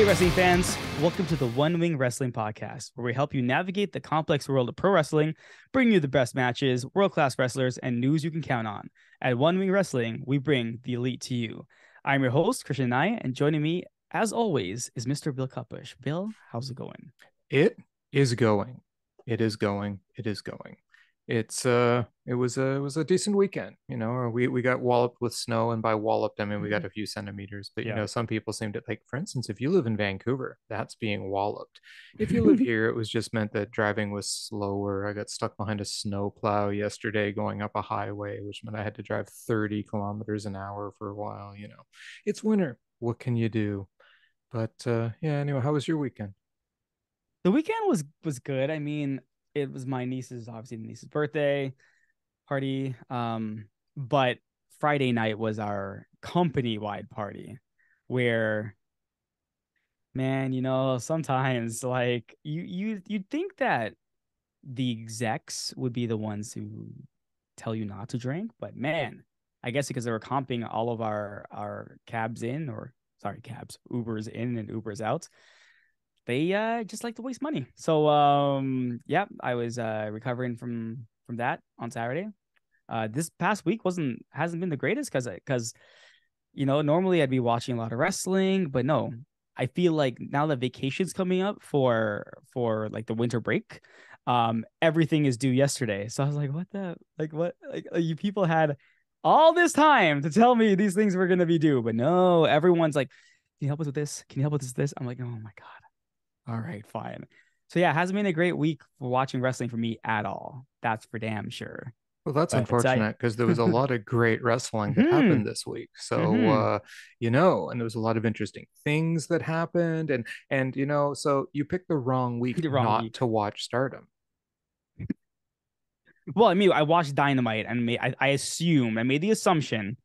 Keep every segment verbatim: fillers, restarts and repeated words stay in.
Hey, wrestling fans, welcome to the One Wing Wrestling podcast, where we help you navigate the complex world of pro wrestling, bring you the best matches, world-class wrestlers, and news you can count on. At One Wing Wrestling, we bring the elite to you. I'm your host, Christian Nye, and joining me, as always, is Mister Bill Kupisch. Bill, how's it going? It is going. It is going. It is going. It's uh, it was a it was a decent weekend, you know. We we got walloped with snow, and by walloped, I mean we got a few centimeters. But yeah. You know, some people seem to like. For instance, if you live in Vancouver, that's being walloped. If you live here, it was just meant that driving was slower. I got stuck behind a snowplow yesterday going up a highway, which meant I had to drive thirty kilometers an hour for a while. You know, it's winter. What can you do? But uh, yeah, anyway, how was your weekend? The weekend was was good. I mean. It was my niece's, obviously, the niece's birthday party. Um, but Friday night was our company-wide party where, man, you know, sometimes, like, you, you, you'd think that the execs would be the ones who tell you not to drink. But, man, I guess because they were comping all of our, our cabs in, or, sorry, cabs, Ubers in and Ubers out. They uh, just like to waste money. So, um, yeah, I was uh, recovering from, from that on Saturday. Uh, this past week wasn't hasn't been the greatest because, because you know, normally I'd be watching a lot of wrestling. But no, I feel like now that vacation's coming up for for like the winter break, um, everything is due yesterday. So I was like, what the like what like you people had all this time to tell me these things were going to be due. But no, everyone's like, can you help us with this? Can you help us with this? I'm like, oh, my God. All right, fine. So yeah, it hasn't been a great week for watching wrestling for me at all. That's for damn sure. Well, that's but unfortunate because I... there was a lot of great wrestling that happened this week. So, mm-hmm. uh, you know, and there was a lot of interesting things that happened. And, and you know, so you picked the wrong week the wrong not week. to watch Stardom. Well, I mean, I watched Dynamite and made, I, I assumed, I made the assumption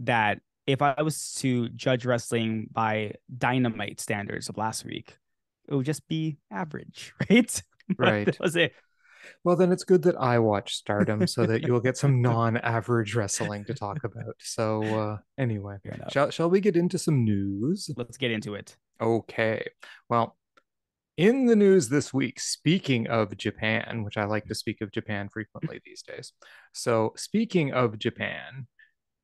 that if I was to judge wrestling by Dynamite standards of last week, it would just be average, right? Right. That was it. Well, then it's good that I watch Stardom so that you'll get some non-average wrestling to talk about. So uh, anyway, shall, shall we get into some news? Let's get into it. Okay. Well, in the news this week, speaking of Japan, which I like to speak of Japan frequently these days. So speaking of Japan,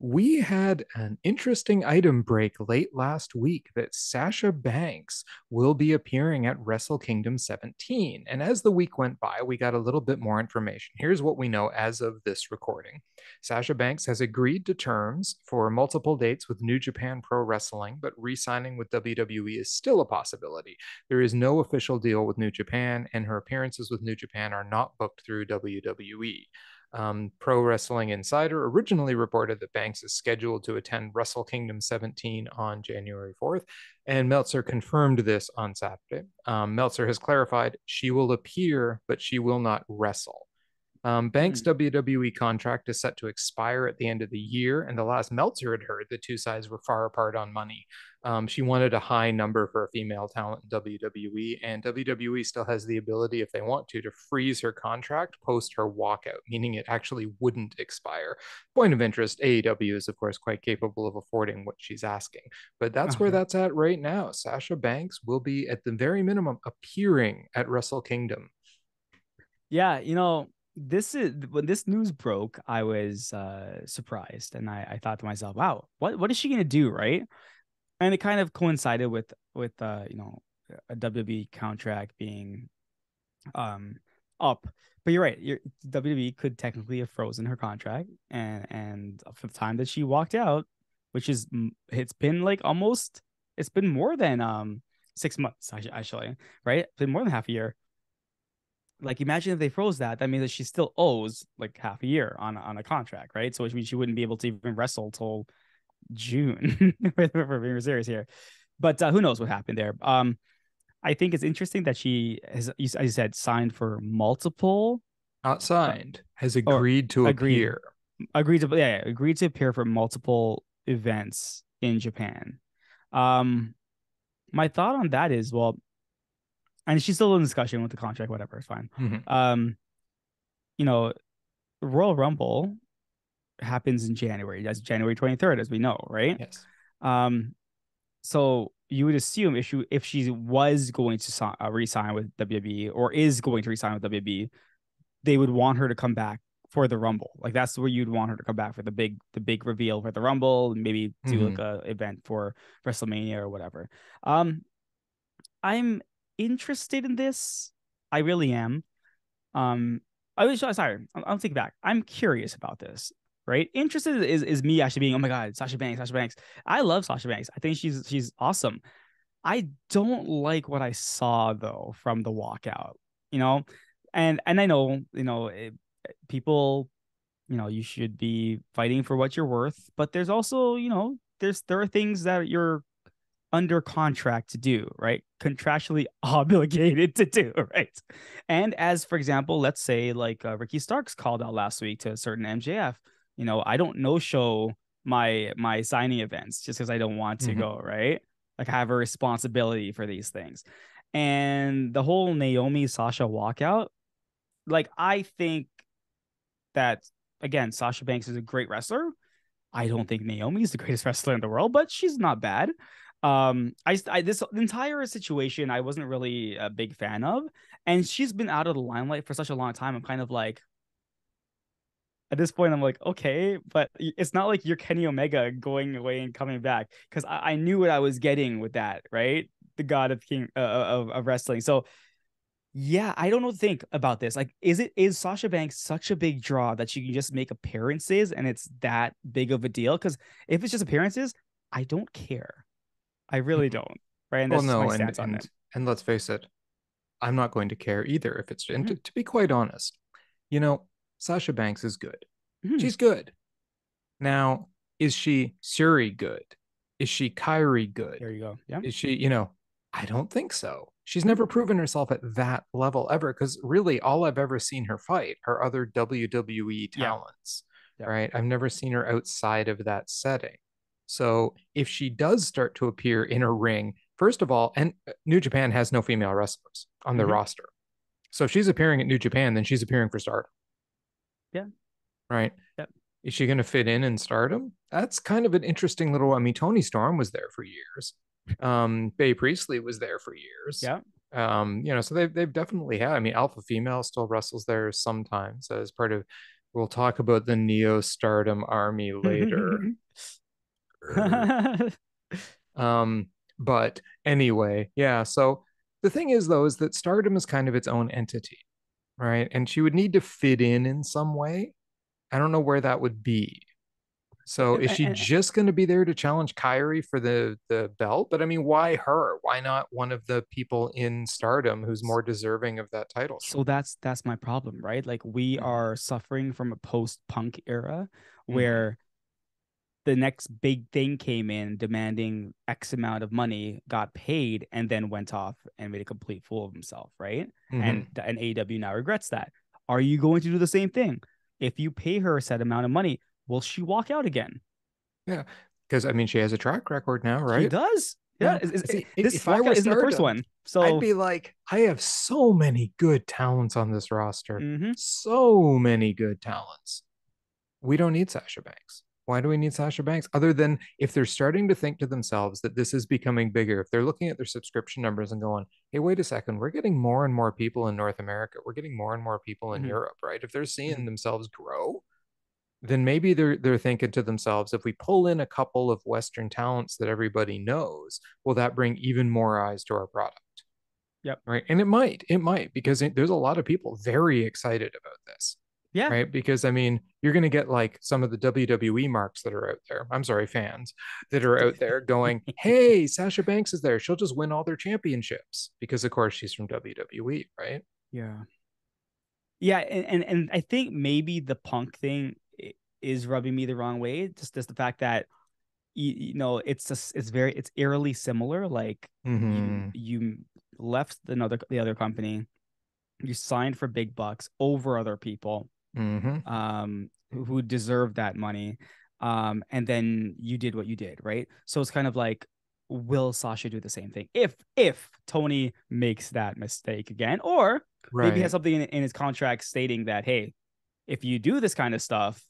we had an interesting item break late last week that Sasha Banks will be appearing at Wrestle Kingdom seventeen. And as the week went by, we got a little bit more information. Here's what we know as of this recording. Sasha Banks has agreed to terms for multiple dates with New Japan Pro Wrestling, but re-signing with W W E is still a possibility. There is no official deal with New Japan, and her appearances with New Japan are not booked through W W E. Um, Pro Wrestling Insider originally reported that Banks is scheduled to attend Wrestle Kingdom seventeen on January fourth, and Meltzer confirmed this on Saturday. Um, Meltzer has clarified she will appear, but she will not wrestle. Um, Banks' mm-hmm. W W E contract is set to expire at the end of the year, and the last Meltzer had heard, the two sides were far apart on money. Um, she wanted a high number for a female talent in W W E, and W W E still has the ability, if they want to, to freeze her contract post her walkout, meaning it actually wouldn't expire. Point of interest, A E W is, of course, quite capable of affording what she's asking. But that's uh-huh. where that's at right now. Sasha Banks will be, at the very minimum, appearing at Wrestle Kingdom. Yeah, you know... This is when this news broke, I was uh, surprised and I, I thought to myself, wow, what, what is she going to do? Right. And it kind of coincided with with, uh, you know, a W W E contract being um, up. But you're right. You're, W W E could technically have frozen her contract. And and for the time that she walked out, which is it's been like almost it's been more than um six months, actually. Right. It's been more than half a year. Like, imagine if they froze that, that means that she still owes like half a year on, on a contract, right? So, which means she wouldn't be able to even wrestle till June, if we're being serious here. But uh, who knows what happened there. Um, I think it's interesting that she has, as I said, signed for multiple. Not signed, uh, has agreed to agreed, appear. Agreed to, yeah, yeah, agreed to appear for multiple events in Japan. Um, my thought on that is, well, and she's still in discussion with the contract, whatever, it's fine. Mm-hmm. Um, you know, Royal Rumble happens in January. That's January twenty-third, as we know, right? Yes. Um, so you would assume if she, if she was going to so, uh, re-sign with W W E or is going to re-sign with W W E, they would want her to come back for the Rumble. Like, that's where you'd want her to come back for the big, the big reveal for the Rumble, maybe do mm-hmm. like a event for WrestleMania or whatever. Um, I'm interested in this. I really am. Um, I was sorry. I'll, I'll take back. I'm curious about this. Right, interested is is me actually being, oh my god, Sasha Banks, Sasha Banks. I love Sasha Banks. I think she's she's awesome. I don't like what I saw though from the walkout, you know, and and I know you know it, people, you know, you should be fighting for what you're worth, but there's also you know there's there are things that you're under contract to do, right, contractually obligated to do, right, and as for example, let's say like uh, Ricky Starks called out last week to a certain M J F. You know, I don't no show my my signing events just because I don't want to mm-hmm. go, right? Like, I have a responsibility for these things. And the whole Naomi Sasha walkout, like, I think that, again, Sasha Banks is a great wrestler. I don't think Naomi is the greatest wrestler in the world, but she's not bad. Um, I, I this entire situation I wasn't really a big fan of, and she's been out of the limelight for such a long time. I'm kind of like, at this point, I'm like, okay, but it's not like you're Kenny Omega going away and coming back, because I, I knew what I was getting with that, right? The God of King uh, of, of wrestling. So, yeah, I don't know. Think about this. Like, is it is Sasha Banks such a big draw that she can just make appearances and it's that big of a deal? Because if it's just appearances, I don't care. I really don't. Right? And that's well, no, my stance and, on and, it. And let's face it, I'm not going to care either if it's. And mm-hmm. to, to be quite honest, you know. Sasha Banks is good. Mm-hmm. She's good. Now, is she Suri good? Is she Kairi good? There you go. Yeah. Is she, you know, I don't think so. She's never proven herself at that level ever, because really all I've ever seen her fight are other W W E talents, yeah. Yeah. right? I've never seen her outside of that setting. So if she does start to appear in a ring, first of all, and New Japan has no female wrestlers on their mm-hmm. roster. So if she's appearing at New Japan, then she's appearing for Stardom. Yeah. Right. Yep. Is she going to fit in in Stardom? That's kind of an interesting little, I mean, Tony Storm was there for years. Um, Bea Priestley was there for years. Yeah. Um, you know, so they've, they've definitely had, I mean, Alpha Female still wrestles there sometimes as part of, we'll talk about the Neo Stardom army later. um, but anyway, yeah. So the thing is though, is that Stardom is kind of its own entity. Right. And she would need to fit in in some way. I don't know where that would be. So is she just going to be there to challenge Kairi for the, the belt? But I mean, why her? Why not one of the people in Stardom who's more deserving of that title? So that's that's my problem, right? Like, we are suffering from a post-punk era where mm-hmm. the next big thing came in demanding X amount of money, got paid, and then went off and made a complete fool of himself, right? Mm-hmm. And and A E W now regrets that. Are you going to do the same thing? If you pay her a set amount of money, will she walk out again? Yeah, because I mean, she has a track record now, right? She does. Yeah, yeah. Is, is, See, this if I were Stardom, the first one, so I'd be like, I have so many good talents on this roster, mm-hmm. so many good talents. We don't need Sasha Banks. Why do we need Sasha Banks? Other than if they're starting to think to themselves that this is becoming bigger, if they're looking at their subscription numbers and going, hey, wait a second, we're getting more and more people in North America. We're getting more and more people in mm-hmm. Europe, right? If they're seeing themselves grow, then maybe they're they're thinking to themselves, if we pull in a couple of Western talents that everybody knows, will that bring even more eyes to our product? Yep. Right. And it might, it might, because it, there's a lot of people very excited about this. Yeah. Right. Because I mean, you're going to get like some of the W W E marks that are out there. I'm sorry, fans that are out there going, hey, Sasha Banks is there. She'll just win all their championships because, of course, she's from W W E. Right. Yeah. Yeah. And, and, and I think maybe the punk thing is rubbing me the wrong way. Just, just the fact that, you, you know, it's just, it's very it's eerily similar. Like mm-hmm. you, you left another the other company. You signed for big bucks over other people. Mm-hmm. um who deserve that money, um and then you did what you did, right? So it's kind of like, will Sasha do the same thing if if Tony makes that mistake again, or right. maybe has something in, in his contract stating that, hey, if you do this kind of stuff,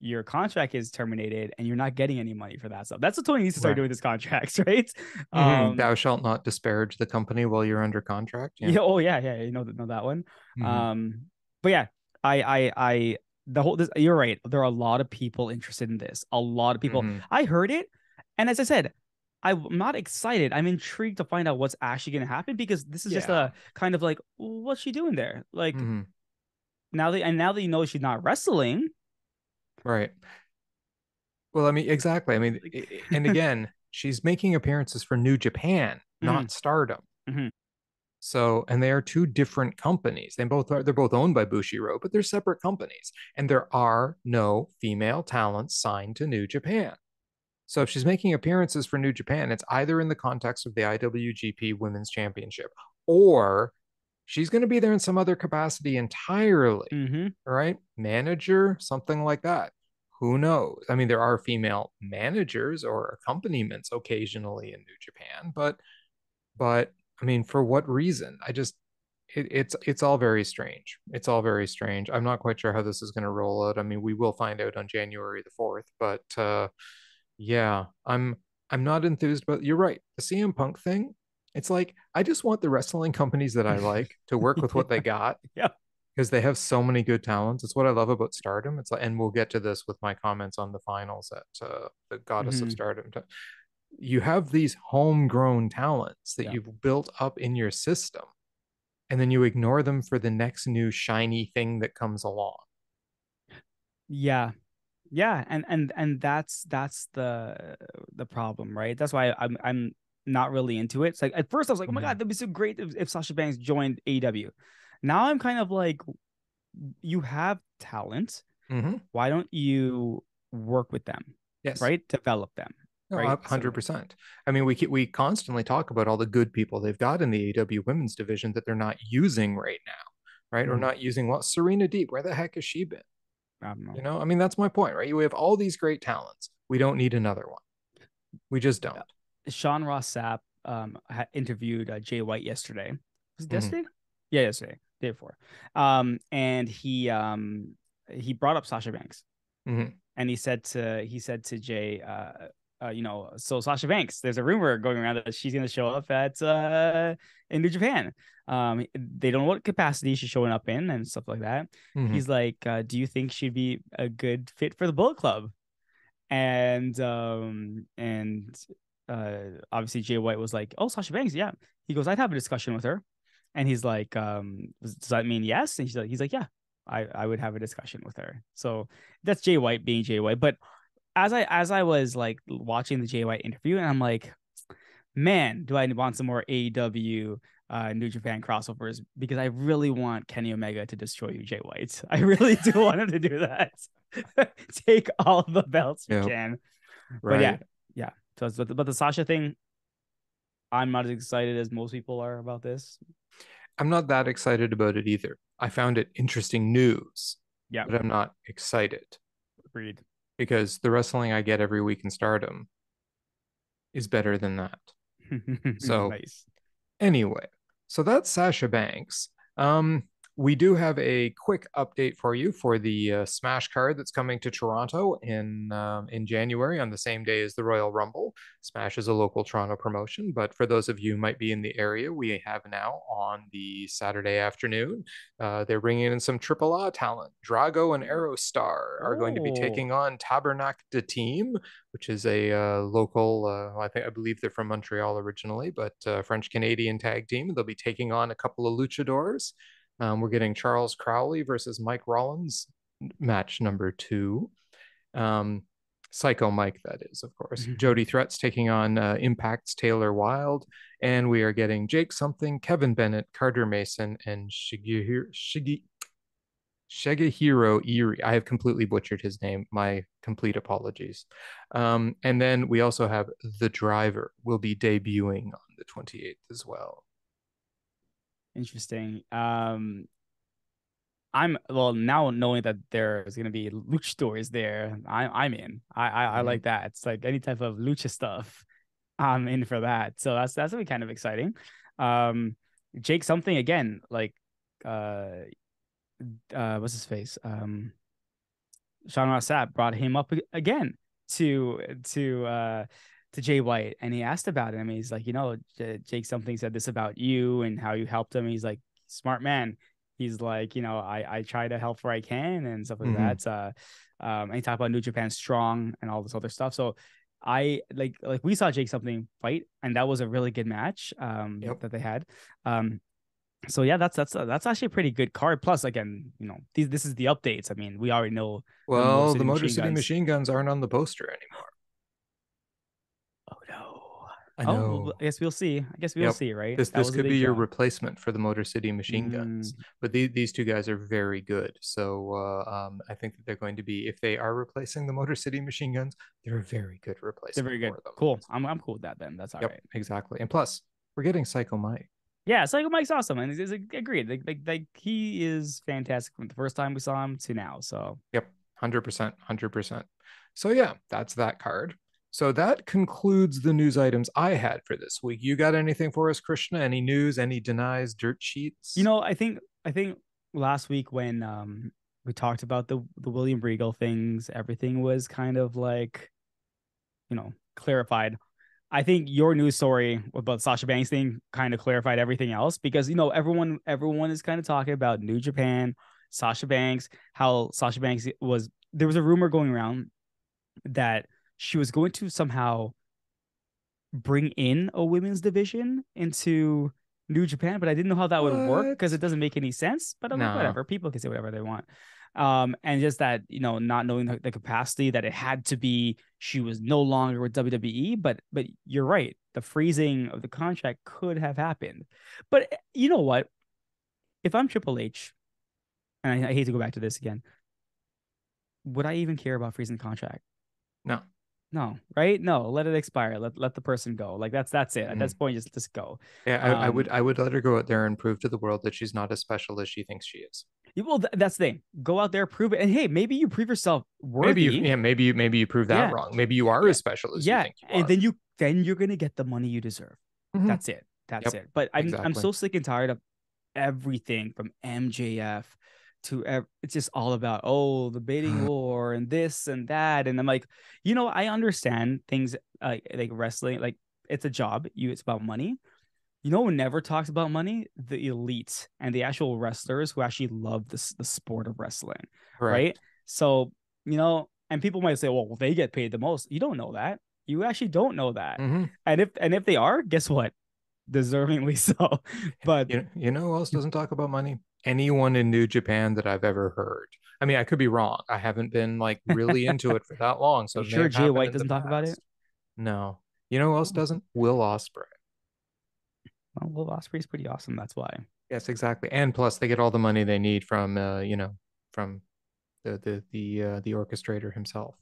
your contract is terminated and you're not getting any money for that stuff. That's what Tony needs to start right. doing with his contracts, right? Mm-hmm. Um, Thou shalt not disparage the company while you're under contract. Yeah. yeah oh yeah, yeah. You know, know that one. Mm-hmm. Um, but yeah, I, I, I, the whole. This, you're right. There are a lot of people interested in this. A lot of people. Mm-hmm. I heard it, and as I said, I'm not excited. I'm intrigued to find out what's actually going to happen, because this is yeah. just a kind of like, what's she doing there? Like mm-hmm. now that and now that you know she's not wrestling. Right. Well, I mean, exactly. I mean, and again, she's making appearances for New Japan, not mm-hmm. Stardom. Mm-hmm. So, and they are two different companies. They both are, they're both owned by Bushiro, but they're separate companies. And there are no female talents signed to New Japan. So if she's making appearances for New Japan, it's either in the context of the I W G P Women's Championship, or she's going to be there in some other capacity entirely, mm-hmm. right? Manager, something like that. Who knows? I mean, there are female managers or accompaniments occasionally in New Japan, but, but I mean, for what reason? I just, it, it's, it's all very strange. It's all very strange. I'm not quite sure how this is going to roll out. I mean, we will find out on January the fourth, but uh, yeah, I'm, I'm not enthused, but you're right. The C M Punk thing. It's like, I just want the wrestling companies that I like to work with what they got. Yeah. Because they have so many good talents. It's what I love about Stardom. It's like, and we'll get to this with my comments on the finals at uh, the Goddess mm-hmm. of Stardom. You have these homegrown talents that yeah. you've built up in your system, and then you ignore them for the next new shiny thing that comes along. Yeah. Yeah. And, and, and that's, that's the, the problem, right? That's why I'm, I'm, not really into it. It's like, at first I was like, oh my God, that'd be so great if, if Sasha Banks joined A E W. Now I'm kind of like, you have talent. Mm-hmm. Why don't you work with them? Yes. Right. Develop them. No, right. one hundred percent. So, I mean, we, we constantly talk about all the good people they've got in the A E W women's division that they're not using right now. Right. Mm-hmm. Or not using what? Well, Serena Deep. Where the heck has she been? I don't know. You know, I mean, that's my point, right? You have all these great talents. We don't need another one. We just don't. Yeah. Sean Ross Sapp um, interviewed uh, Jay White yesterday. Was it yesterday? Mm-hmm. Yeah, yesterday, day before. Um, and he um, he brought up Sasha Banks, mm-hmm. and he said to he said to Jay, uh, uh, you know, so Sasha Banks, there's a rumor going around that she's going to show up at uh, in New Japan. Um, they don't know what capacity she's showing up in and stuff like that. Mm-hmm. He's like, uh, do you think she'd be a good fit for the Bullet Club? And um, and Uh, obviously Jay White was like, oh, Sasha Banks, yeah. He goes, I'd have a discussion with her. And he's like, um, does that mean yes? And she's like, he's like, yeah, I, I would have a discussion with her. So that's Jay White being Jay White. But as I as I was like watching the Jay White interview, and I'm like, man, do I want some more A E W uh, New Japan crossovers? Because I really want Kenny Omega to destroy you, Jay White. I really do want him to do that. Take all the belts you yep. can. Right. But yeah, yeah. So, but the Sasha thing, I'm not as excited as most people are about this. I'm not that excited about it either. I found it interesting news, yeah, but I'm not excited. Agreed. Because the wrestling I get every week in Stardom is better than that. So nice. Anyway, so that's Sasha Banks. Um, we do have a quick update for you for the uh, Smash card that's coming to Toronto in um, in January on the same day as the Royal Rumble. Smash is a local Toronto promotion, but for those of you who might be in the area, we have now on the Saturday afternoon, uh, they're bringing in some Triple A talent. Drago and Aerostar are Ooh. Going to be taking on Tabernacle de Team, which is a uh, local, uh, I think I believe they're from Montreal originally, but uh, French-Canadian tag team. They'll be taking on a couple of luchadors. Um, we're getting Charles Crowley versus Mike Rollins, match number two. Um, Psycho Mike, that is, of course. Mm-hmm. Jody Threatt's taking on uh, Impact's Taylor Wilde. And we are getting Jake Something, Kevin Bennett, Carter Mason, and Shigehiro, Shige, Shigehiro Irie. I have completely butchered his name. My complete apologies. Um, and then we also have The Driver will be debuting on the twenty-eighth as well. Interesting. Um, I'm well now knowing that there's gonna be luchadors there. I, I'm in. I, I, I like that. It's like any type of lucha stuff. I'm in for that. So that's that's gonna be kind of exciting. Um, Jake Something again. Like, uh, uh, what's his face? Um, Sean Ross Sapp brought him up again to to uh, to Jay White, and he asked about him. He's like, you know, J- Jake Something said this about you and how you helped him. He's like, smart man. He's like, you know, I I try to help where I can and stuff like mm-hmm. that. Uh, um, and he talked about New Japan Strong and all this other stuff. So I like like we saw Jake Something fight, and that was a really good match um, yep. that they had. Um, So yeah, that's that's uh, that's actually a pretty good card. Plus, again, you know, these this is the updates. I mean, we already know. Well, the Motor City Machine Guns aren't on the poster anymore. Oh no! I know. Oh, I guess we'll see. I guess we'll yep. see, right? This that this could be job. your replacement for the Motor City Machine mm. Guns. But these these two guys are very good. So uh, um, I think that they're going to be, if they are replacing the Motor City Machine Guns, they're a very good replacement. They're very good. For them. Cool. I'm I'm cool with that then. That's all yep, right. Exactly. And plus, we're getting Psycho Mike. Yeah, Psycho Mike's awesome, and he's, he's agreed. Like, like, like, he is fantastic from the first time we saw him to now. So, yep, hundred percent, hundred percent. So, yeah, that's that card. So that concludes the news items I had for this week. You got anything for us, Krishna? Any news? Any denies? Dirt sheets? You know, I think, I think last week when um we talked about the the William Regal things, everything was kind of like, you know, clarified. I think your news story about Sasha Banks thing kind of clarified everything else, because, you know, everyone everyone is kind of talking about New Japan, Sasha Banks, how Sasha Banks was. There was a rumor going around that she was going to somehow bring in a women's division into New Japan, but I didn't know how that would what? work because it doesn't make any sense. But I'm no. like, whatever. People can say whatever they want. Um, and just that, you know, not knowing the, the capacity that it had to be, she was no longer with W W E, but, but you're right. The freezing of the contract could have happened, but you know what, if I'm Triple H, and I, I hate to go back to this again, would I even care about freezing the contract? No, no. Right. No, let it expire. Let, let the person go. Like that's, that's it. At mm-hmm. this point, just, just go. Yeah. I, um, I would, I would let her go out there and prove to the world that she's not as special as she thinks she is. Well, th- that's the thing. Go out there, prove it, and hey, maybe you prove yourself worthy. Maybe you, yeah, maybe you, maybe you prove that yeah. wrong. Maybe you are yeah. as special as yeah. you think you are. And then you, then you're gonna get the money you deserve. Mm-hmm. That's it. That's yep. it. But I'm, exactly. I'm so sick and tired of everything from M J F to ev- it's just all about oh the bidding war and this and that, and I'm like, you know, I understand things uh, like wrestling, like it's a job. You, it's about money. You know who never talks about money? The elite and the actual wrestlers who actually love this, the sport of wrestling, right. right? So, you know, and people might say, well, well, they get paid the most. You don't know that. You actually don't know that. Mm-hmm. And if and if they are, guess what? Deservingly so. But you, you know who else doesn't talk about money? Anyone in New Japan that I've ever heard. I mean, I could be wrong. I haven't been like really into it for that long. So sure Jay White doesn't talk past. about it? No. You know who else doesn't? Will Ospreay. Well, Will Ospreay is pretty awesome. That's why. Yes, exactly. And plus, they get all the money they need from, uh, you know, from the the the uh, the orchestrator himself.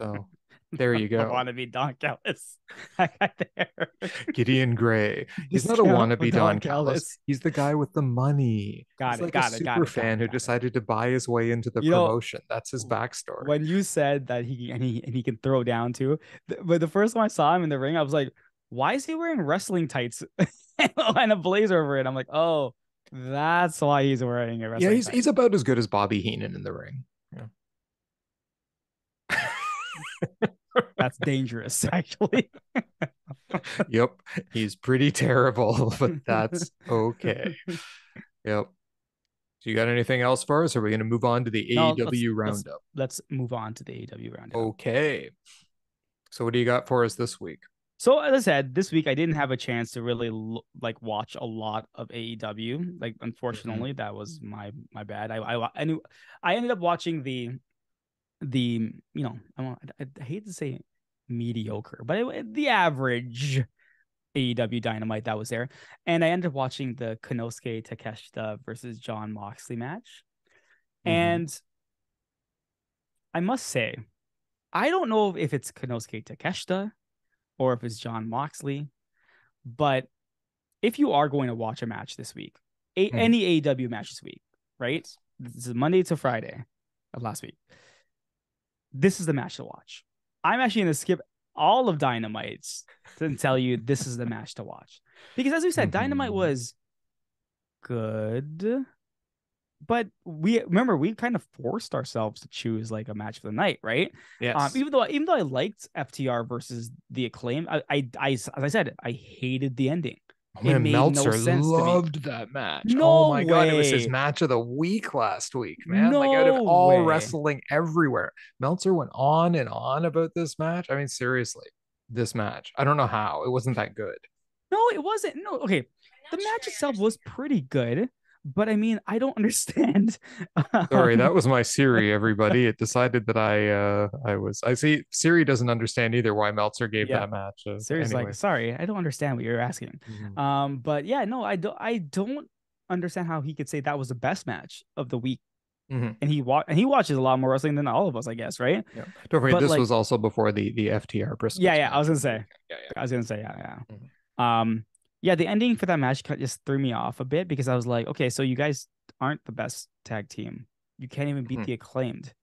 So there you go. I want to be Don Callis. I got there. Gideon Gray. He's, He's not a wannabe Don, Don Callis. Callis. He's the guy with the money. Got He's it. Like got a it. Super got it, fan got it, who got decided it. to buy his way into the you promotion. Know, That's his backstory. When you said that he and he and he can throw down too, th- but the first time I saw him in the ring, I was like, why is he wearing wrestling tights and a blazer over it? I'm like, oh, that's why he's wearing a wrestling Yeah, he's tights. He's about as good as Bobby Heenan in the ring. Yeah. That's dangerous, actually. Yep. He's pretty terrible, but that's okay. Yep. So you got anything else for us? Or are we going to move on to the no, A E W let's, roundup? Let's, let's move on to the A E W roundup. Okay. So what do you got for us this week? So as I said, this week I didn't have a chance to really like watch a lot of A E W. Like, unfortunately, mm-hmm. that was my my bad. I, I I knew I ended up watching the the you know I, I hate to say mediocre, but it, the average A E W Dynamite that was there, and I ended up watching the Konosuke Takeshita versus John Moxley match, mm-hmm. and I must say, I don't know if it's Konosuke Takeshita or if it's John Moxley, but if you are going to watch a match this week, a- hmm. any A E W match this week, right? This is Monday to Friday of last week. This is the match to watch. I'm actually going to skip all of Dynamite's and tell you this is the match to watch. Because as we said, Dynamite was good, But we remember we kind of forced ourselves to choose like a match for the night, right? Yes. Um, even though even though I liked F T R versus The Acclaimed, I I, I as I said, I hated the ending. Oh, man, it made Meltzer no sense loved to me. That match. No oh my way. God, it was his match of the week last week, man. No like out of all way. Wrestling everywhere, Meltzer went on and on about this match. I mean, seriously, this match. I don't know how it wasn't that good. No, it wasn't. No, okay, the match sure itself was pretty good. But I mean, I don't understand. Um, Sorry, that was my Siri, everybody. It decided that I uh, I was... I see Siri doesn't understand either why Meltzer gave yeah. that match. Uh, Siri's anyway. like, sorry, I don't understand what you're asking. Mm-hmm. Um, but yeah, no, I don't I don't understand how he could say that was the best match of the week. Mm-hmm. And he wa- and he watches a lot more wrestling than all of us, I guess, right? Yeah. Don't forget, but this like, was also before the, the F T R Briscoes. Yeah, yeah, I was going to say. Yeah, yeah. I was going to say, yeah, yeah. Mm-hmm. Um. Yeah, the ending for that match just threw me off a bit because I was like, okay, so you guys aren't the best tag team. You can't even beat mm-hmm. The Acclaimed,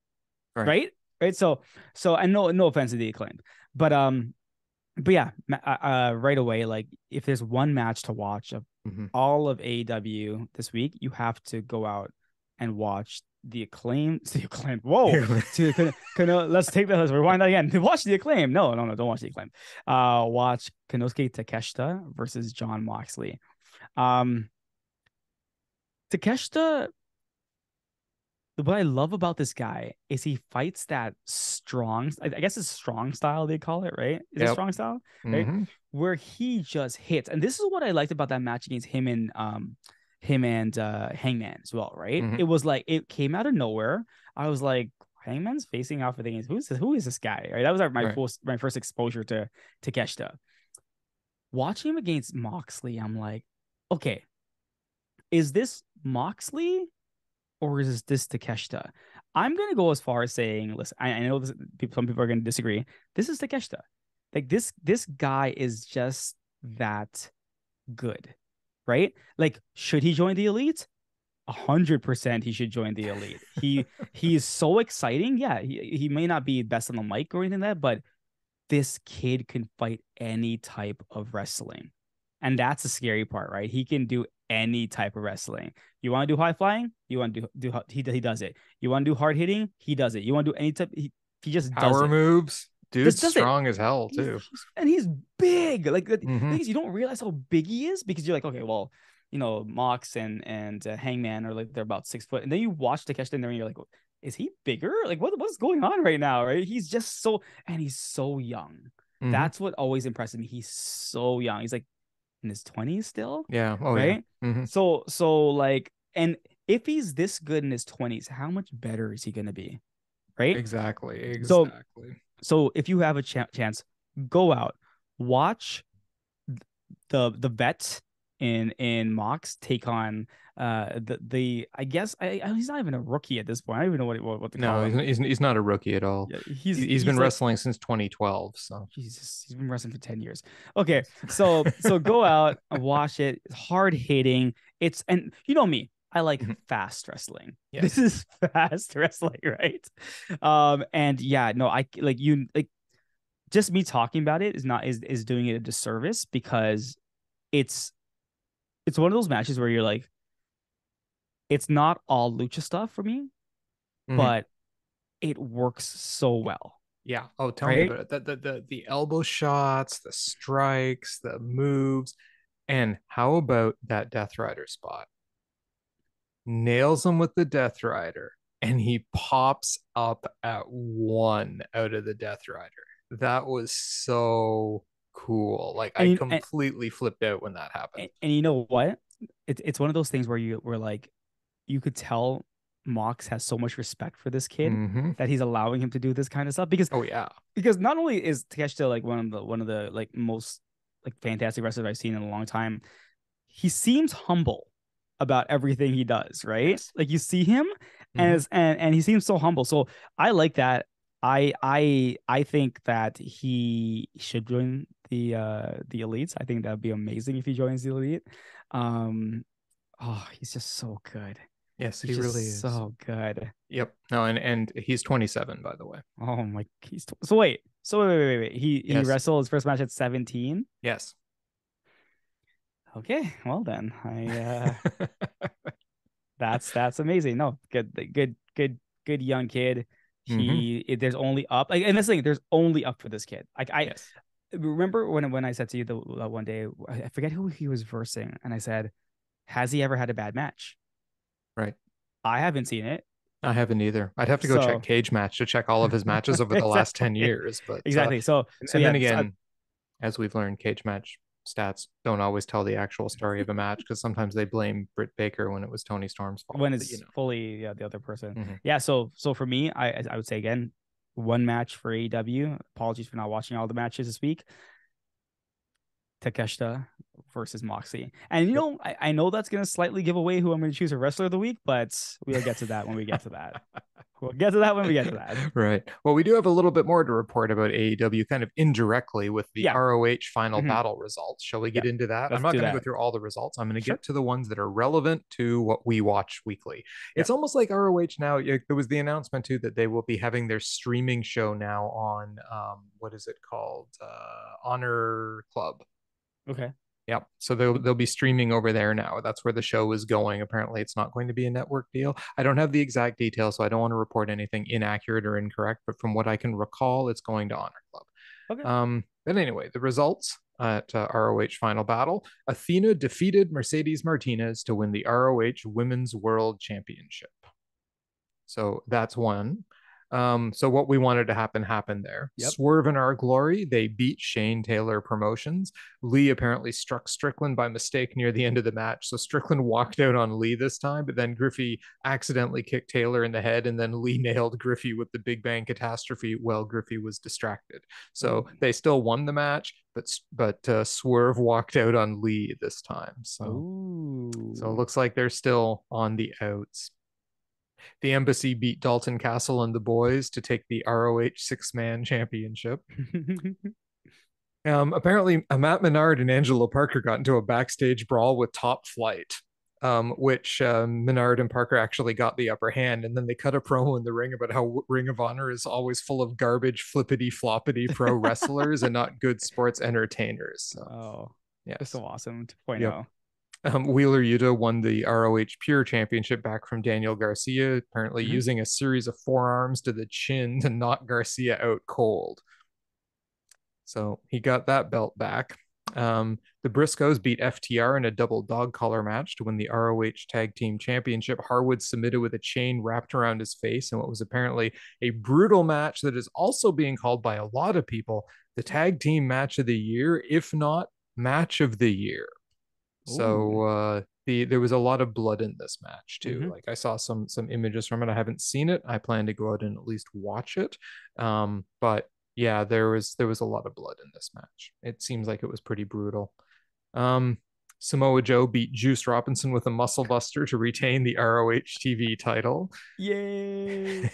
right. right? Right. So, so and no, no offense to The Acclaimed, but um, but yeah, uh, right away, like if there's one match to watch of mm-hmm. all of A E W this week, you have to go out and watch The Acclaimed. The Acclaimed. Whoa. to, can, can, let's take that. Let's rewind that again. Watch The Acclaimed. No, no, no. Don't watch The Acclaimed. Uh, watch Konosuke Takeshita versus John Moxley. Um, Takeshita. What I love about this guy is he fights that strong. I guess it's strong style. They call it, right? Is yep. it strong style, right? Mm-hmm. Where he just hits, and this is what I liked about that match against him and um. him and uh, Hangman as well, right? Mm-hmm. It was like, it came out of nowhere. I was like, Hangman's facing off with things. Who's this? Who is this guy? Right? That was like my right. first my first exposure to Takeshita. Watching him against Moxley, I'm like, okay, is this Moxley or is this Takeshita? I'm gonna go as far as saying, listen, I, I know this, people, some people are gonna disagree. This is Takeshita. Like this, this guy is just that good. Right? Like, should he join the Elite? A hundred percent he should join the Elite. He he is so exciting. Yeah, he, he may not be best on the mic or anything like that, but this kid can fight any type of wrestling. And that's the scary part, right? He can do any type of wrestling. You want to do high flying? You want to do, do he, he does it. You want to do hard hitting? He does it. You want to do any type? He, he just does it. Power moves. Dude's strong as hell too, and he's big. Like mm-hmm. things you don't realize how big he is because you're like, okay, well, you know, Mox and and uh, Hangman are like they're about six foot, and then you watch Takeshita in there, and you're like, is he bigger? Like what what's going on right now? Right? He's just so, and he's so young. Mm-hmm. That's what always impresses me. He's so young. He's like in his twenties still. Yeah. Oh, right. Yeah. Mm-hmm. So so like, and if he's this good in his twenties, how much better is he gonna be? Right. Exactly. Exactly. So, So if you have a ch- chance, go out, watch the the vet in in Mox take on uh the the I guess I, I he's not even a rookie at this point. I don't even know what what, what the no he's, he's he's not a rookie at all. Yeah, he's, he's he's been he's wrestling like, since twenty twelve. So Jesus, he's been wrestling for ten years. Okay, so so go out, watch it. It's hard hitting. It's and you know me. I like mm-hmm. fast wrestling. Yes. This is fast wrestling, right? Um, and yeah, no, I like you like just me talking about it is not is is doing it a disservice because it's it's one of those matches where you're like, it's not all lucha stuff for me, mm-hmm. but it works so well. Yeah. Oh, tell right? me about it. The, the the the elbow shots, the strikes, the moves, and how about that Death Rider spot? Nails him with the Death Rider and he pops up at one out of the Death Rider. That was so cool. Like and, I completely and, flipped out when that happened. And, and you know what? It's it's one of those things where you were like, you could tell Mox has so much respect for this kid mm-hmm. that he's allowing him to do this kind of stuff because oh yeah. Because not only is Takeshita like one of the one of the like most like fantastic wrestlers I've seen in a long time, he seems humble about everything he does, right? Yes. Like you see him as mm-hmm. and and he seems so humble. So I like that. I I I think that he should join the uh the Elites. I think that'd be amazing if he joins the Elite. Um oh, he's just so good. Yes, he's he really is. So good. Yep. No, and and he's twenty-seven, by the way. Oh my he's tw- so wait. So wait, wait, wait, wait. He yes. he wrestled his first match at seventeen. Yes. Okay, well then, I uh, That's that's amazing. No, good, good, good, good young kid. He mm-hmm. there's only up, like, and this thing, there's only up for this kid. Like I yes. remember when when I said to you the uh, one day, I forget who he was versing, and I said, "Has he ever had a bad match?" Right. I haven't seen it. I haven't either. I'd have to go so, check Cage Match to check all of his matches over the exactly. last ten years. But exactly. Uh, so, and, so and yeah, then again, so, as we've learned, Cage Match stats don't always tell the actual story of a match, because sometimes they blame Britt Baker when it was Tony Storm's fault. When it's but, you know. fully yeah, the other person. Mm-hmm. Yeah. So, so for me, I I would say again, one match for A E W. Apologies for not watching all the matches this week. Takeshita versus Moxley. And, you know, I, I know that's going to slightly give away who I'm going to choose a wrestler of the week, but we'll get to that when we get to that. We'll get to that when we get to that. Right. Well, we do have a little bit more to report about A E W kind of indirectly with the yeah. R O H final mm-hmm. battle results. Shall we get yeah. into that? Let's I'm not going to go through all the results. I'm going to sure. get to the ones that are relevant to what we watch weekly. Yeah. It's almost like R O H now. There was the announcement, too, that they will be having their streaming show now on, um, what is it called? Uh, Honor Club. Okay. Yep. So they'll they'll be streaming over there now. That's where the show is going. Apparently, it's not going to be a network deal. I don't have the exact details, so I don't want to report anything inaccurate or incorrect. But from what I can recall, it's going to Honor Club. Okay. Um. But anyway, the results at uh, R O H Final Battle: Athena defeated Mercedes Martinez to win the R O H Women's World Championship. So that's one. Um, so what we wanted to happen happened there. Yep. Swerve in Our Glory, they beat Shane Taylor Promotions. Lee apparently struck Strickland by mistake near the end of the match, so Strickland walked out on Lee this time, but then Griffey accidentally kicked Taylor in the head, and then Lee nailed Griffey with the Big Bang Catastrophe while Griffey was distracted. So mm-hmm. they still won the match, but but uh, Swerve walked out on Lee this time. So, Ooh. so it looks like they're still on the outs. The Embassy beat Dalton Castle and the Boys to take the R O H six-man championship. um, apparently, Matt Menard and Angelo Parker got into a backstage brawl with Top Flight, um, which um, Menard and Parker actually got the upper hand, and then they cut a promo in the ring about how Ring of Honor is always full of garbage, flippity-floppity pro wrestlers and not good sports entertainers. So, oh, yeah, that's so awesome. two point oh. Yep. Um, Wheeler Yuta won the R O H Pure Championship back from Daniel Garcia, apparently mm-hmm. using a series of forearms to the chin to knock Garcia out cold. So he got that belt back. Um, the Briscoes beat F T R in a double dog collar match to win the R O H Tag Team Championship. Harwood submitted with a chain wrapped around his face in what was apparently a brutal match that is also being called by a lot of people the tag team match of the year, if not match of the year. So uh, the there was a lot of blood in this match too. Mm-hmm. Like I saw some some images from it. I haven't seen it. I plan to go out and at least watch it. Um, but yeah, there was there was a lot of blood in this match. It seems like it was pretty brutal. Um, Samoa Joe beat Juice Robinson with a muscle buster to retain the R O H T V title. Yay!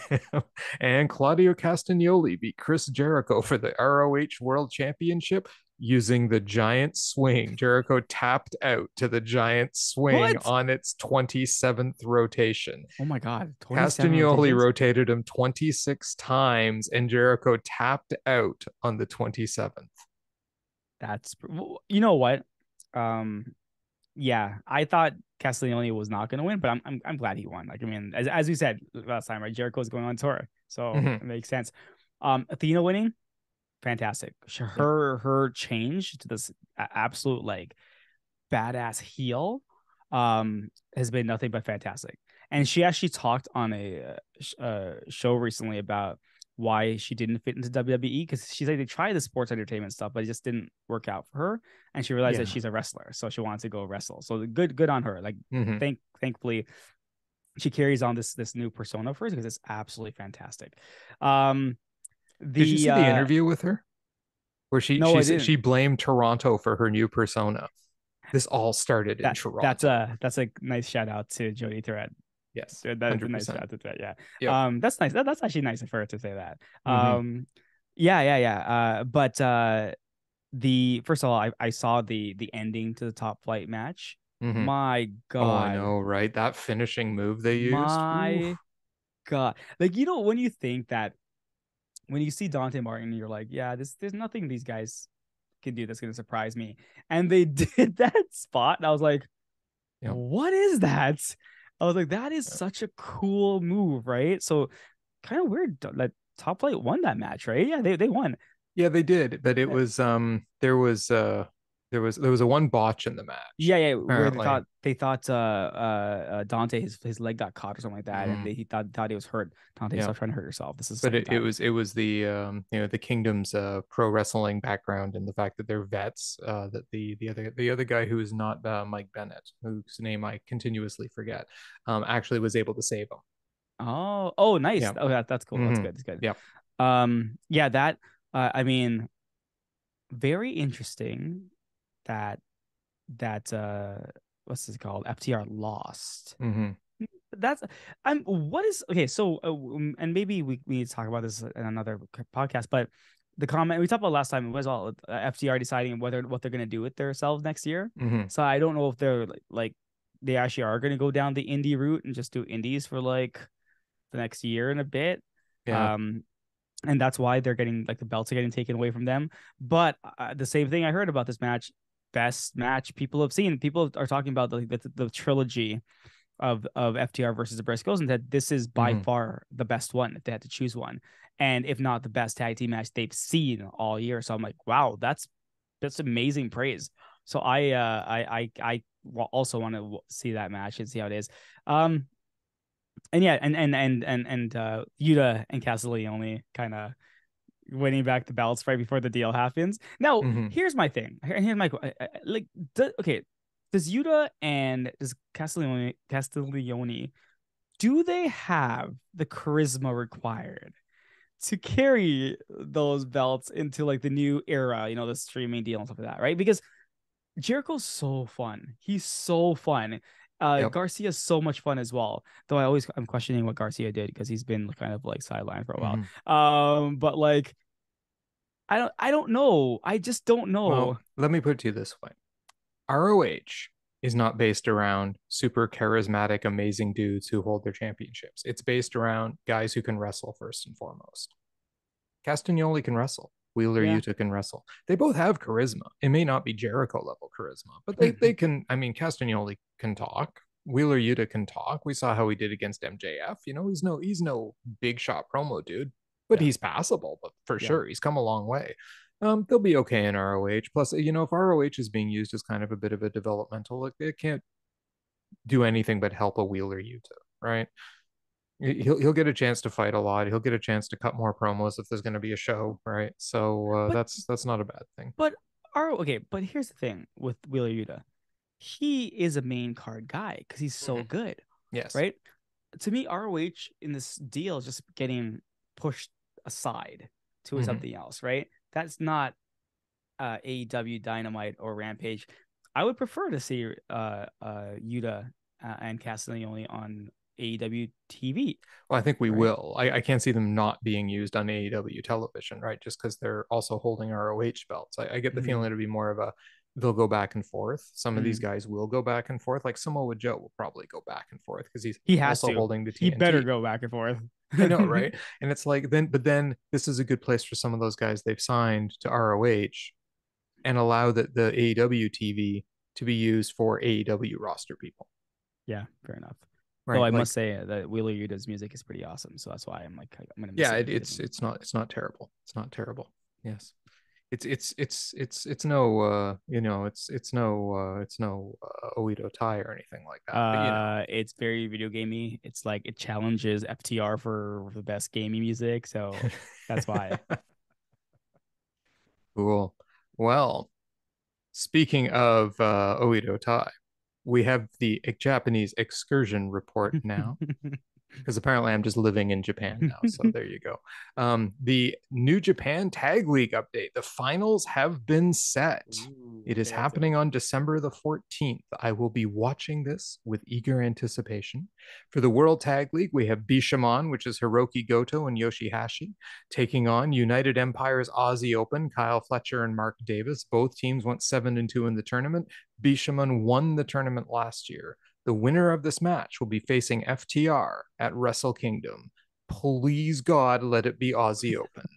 And Claudio Castagnoli beat Chris Jericho for the R O H World Championship using the giant swing. Jericho tapped out to the giant swing what? on its twenty-seventh rotation. Oh my God. Castagnoli rotations? rotated him twenty-six times and Jericho tapped out on the twenty-seventh. That's, you know what? Um, yeah, I thought Castagnoli was not going to win, but I'm, I'm I'm glad he won. Like, I mean, as, as we said last time, right? Jericho's going on tour. So mm-hmm. it makes sense. Um, Athena winning. Fantastic. Her her change to this absolute like badass heel um has been nothing but fantastic. And she actually talked on a uh, show recently about why she didn't fit into W W E, because she's like, they tried the sports entertainment stuff, but it just didn't work out for her. And she realized yeah. that she's a wrestler, so she wants to go wrestle. So good good on her. Like mm-hmm. thank thankfully she carries on this this new persona for her, because it's absolutely fantastic. Um The, Did you see uh, the interview with her, where she no, she she blamed Toronto for her new persona? This all started that, in Toronto. That's a that's a nice shout out to Jody Tourette. Yes, that's one hundred percent. A nice shout out to Tourette. Yeah, yep. um, that's nice. That, that's actually nice of her to say that. Mm-hmm. Um, yeah, yeah, yeah. Uh, but uh, the first of all, I, I saw the the ending to the Top Flight match. Mm-hmm. My God, oh, I know, right? That finishing move they used. My Oof. God, like you know when you think that. When you see Dante Martin, you're like, yeah, this, there's nothing these guys can do that's going to surprise me. And they did that spot. And I was like, yep. what is that? I was like, that is such a cool move, right? So kind of weird that Top Flight won that match, right? Yeah, they they won. Yeah, they did. But it was um there was uh there was there was a one botch in the match. Yeah, yeah. Where they thought they thought uh, uh Dante his his leg got caught or something like that, mm. and they, he thought thought he was hurt. Dante yeah. stopped trying to hurt herself. This is but it, it was it was the um you know the Kingdom's uh pro wrestling background and the fact that they're vets, uh that the the other the other guy who is not uh, Mike Bennett, whose name I continuously forget, um actually was able to save him. Oh, oh, nice. Yeah. Oh, that, that's cool. Mm-hmm. That's good. That's good. Yeah. Um, yeah, that, uh, I mean, very interesting that, that, uh, what's it called? F T R lost. Mm-hmm. That's, I'm, what is, okay. So, uh, and maybe we, we need to talk about this in another podcast, but the comment we talked about last time, it was all uh, F T R deciding whether, what they're going to do with themselves next year. Mm-hmm. So I don't know if they're like, they actually are going to go down the indie route and just do indies for like the next year and a bit. Yeah. Um, and that's why they're getting like the belts are getting taken away from them. But uh, the same thing I heard about this match, best match people have seen. People are talking about the the, the trilogy of, of F T R versus the Briscoes, and that this is by mm-hmm. far the best one if they had to choose one. And if not the best tag team match they've seen all year. So I'm like, wow, that's, that's amazing praise. So I, uh, I, I, I also want to see that match and see how it is. Um, And yeah, and and and and and uh, Yuta and Castiglione kind of winning back the belts right before the deal happens. Now, mm-hmm. here's my thing. Here's my like. Do, okay, does Yuta and does Castiglione Castiglione do they have the charisma required to carry those belts into like the new era? You know, the streaming deal and stuff like that, right? Because Jericho's so fun. He's so fun. Uh, yep. Garcia's so much fun as well, though I always I'm questioning what Garcia did because he's been kind of like sidelined for a while. Mm-hmm. Um, but like, I don't I don't know. I just don't know. Well, let me put it to you this way: R O H is not based around super charismatic, amazing dudes who hold their championships. It's based around guys who can wrestle first and foremost. Castagnoli can wrestle. Wheeler yeah. Yuta can wrestle. They both have charisma. It may not be Jericho level charisma, but they, mm-hmm. they can. I mean, Castagnoli can talk. Wheeler Yuta can talk. We saw how he did against M J F. You know, he's no he's no big shot promo dude, but yeah. he's passable. But for yeah. sure, he's come a long way. Um, they'll be okay in R O H. Plus, you know, if R O H is being used as kind of a bit of a developmental, it, it can't do anything but help a Wheeler Yuta, right? He'll he'll get a chance to fight a lot. He'll get a chance to cut more promos if there's going to be a show, right? So uh, but, that's that's not a bad thing. But our, okay, but here's the thing with Wheeler Yuta, he is a main card guy because he's so good. Yes, right. To me, R O H in this deal is just getting pushed aside to mm-hmm. something else, right? That's not uh, A E W Dynamite or Rampage. I would prefer to see uh, uh, Yuta uh, and Castiglione on A E W T V. Well, I think we right? will. I, I can't see them not being used on A E W television, right? Just because they're also holding R O H belts. I, I get the mm-hmm. feeling it'll be more of a they'll go back and forth. Some mm-hmm. of these guys will go back and forth. Like Samoa Joe will probably go back and forth because he's he has also to. holding the T N T. He better go back and forth. I know, right? And it's like then, but then this is a good place for some of those guys they've signed to R O H and allow that the A E W T V to be used for A E W roster people. Yeah, fair enough. Right, oh, I like, must say that Wheeler Yuta's music is pretty awesome, so that's why I'm like, I'm gonna. Yeah, it, it's it's not it's not terrible. It's not terrible. Yes, it's it's it's it's it's no uh you know it's it's no uh it's no uh, Oedo Tai or anything like that. Uh, but, you know. It's very video gamey. It's like it challenges F T R for the best gamey music, so that's why. Cool. Well, speaking of uh, Oedo Tai. We have the Japanese excursion report now, because apparently I'm just living in Japan now. So there you go. Um, the New Japan Tag League update. The finals have been set. Ooh, it is happening on December the fourteenth. I will be watching this with eager anticipation. For the World Tag League, we have Bishamon, which is Hiroki Goto and Yoshihashi, taking on United Empire's Aussie Open, Kyle Fletcher and Mark Davis. Both teams went seven and two in the tournament. Bishamon won the tournament last year. The winner of this match will be facing F T R at Wrestle Kingdom. Please, God, let it be Aussie Open.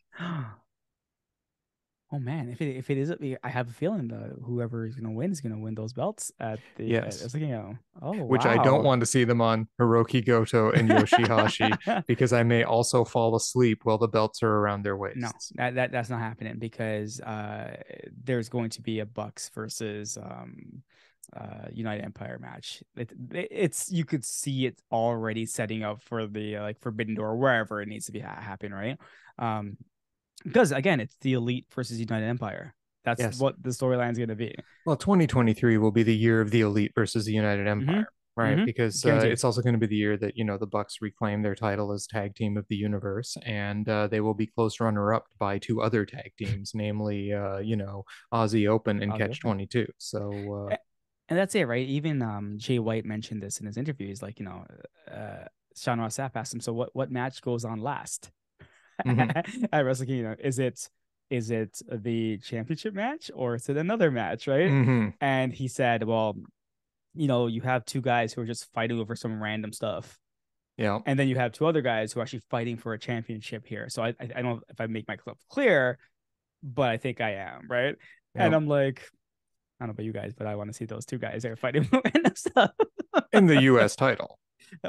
Oh man, if it if it is, I have a feeling the whoever is gonna win is gonna win those belts at the. Yes. I was looking at, oh, which wow. I don't want to see them on Hirooki Goto and Yoshihashi because I may also fall asleep while the belts are around their waists. No, that, that that's not happening because uh, there's going to be a Bucks versus um, uh, United Empire match. It, it, it's you could see it already setting up for the uh, like Forbidden Door, wherever it needs to be ha- happening, right? Um, Because, again, it's the Elite versus United Empire. That's yes. what the storyline is going to be. Well, twenty twenty-three will be the year of the Elite versus the United Empire, mm-hmm. right? Mm-hmm. Because uh, it's also going to be the year that, you know, the Bucks reclaim their title as tag team of the universe, and uh, they will be close runner-up by two other tag teams, namely, uh, you know, Aussie Open and Aussie Catch twenty-two. So, uh... And that's it, right? Even um, Jay White mentioned this in his interview. He's like, you know, uh, Sean Ross Sapp asked him, so what, what match goes on last? Mm-hmm. At Wrestle Kingdom, is it is it the championship match or is it another match, right? Mm-hmm. And he said, well, you know, you have two guys who are just fighting over some random stuff, yeah, and then you have two other guys who are actually fighting for a championship here. So I I, I don't know if I make myself clear, but I think I am, right? Yep. And I'm like, I don't know about you guys, but I want to see those two guys there fighting for random stuff in the U S title.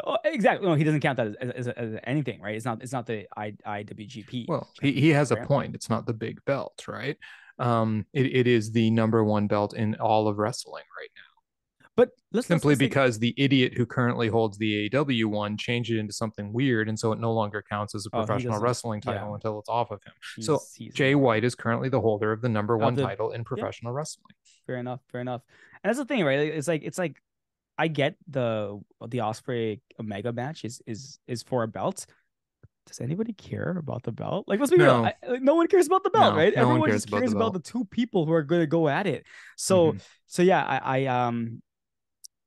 Oh, exactly. No, he doesn't count that as, as, as anything, right? It's not. It's not the I, IWGP. Well, he, he has a point. It's not the big belt, right? Um, it, it is the number one belt in all of wrestling right now. But let's, simply let's, let's because think... the idiot who currently holds the A E W one changed it into something weird, and so it no longer counts as a professional oh, wrestling title yeah. until it's off of him. He's, so he's... Jay White is currently the holder of the number one the... title in professional yeah. wrestling. Fair enough. Fair enough. And that's the thing, right? It's like it's like. I get the the Osprey Omega match is is is for a belt. Does anybody care about the belt? Like, let's be no. real. I, like, no one cares about the belt, no, right? No Everyone cares just about cares the about the two people who are going to go at it. So mm-hmm. so yeah, I, I um,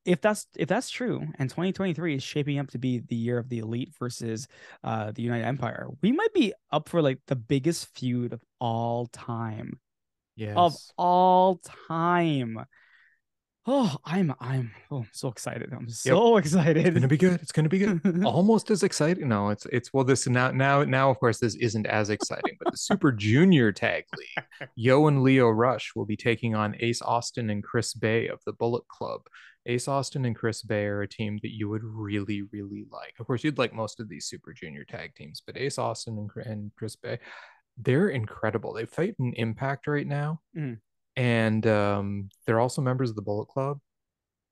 if that's if that's true, and twenty twenty-three is shaping up to be the year of the Elite versus uh, the United Empire, we might be up for like the biggest feud of all time. Yes, of all time. Oh, I'm, I'm, oh, I'm so excited. I'm so yep. excited. It's going to be good. It's going to be good. Almost as exciting. No, it's, it's, well, this now, now, now, of course, this isn't as exciting, but the Super Junior Tag League, Yo and Lio Rush will be taking on Ace Austin and Chris Bay of the Bullet Club. Ace Austin and Chris Bay are a team that you would really, really like. Of course, you'd like most of these Super Junior Tag teams, but Ace Austin and, and Chris Bay, they're incredible. They fight in Impact right now. Mm. And um, they're also members of the Bullet Club,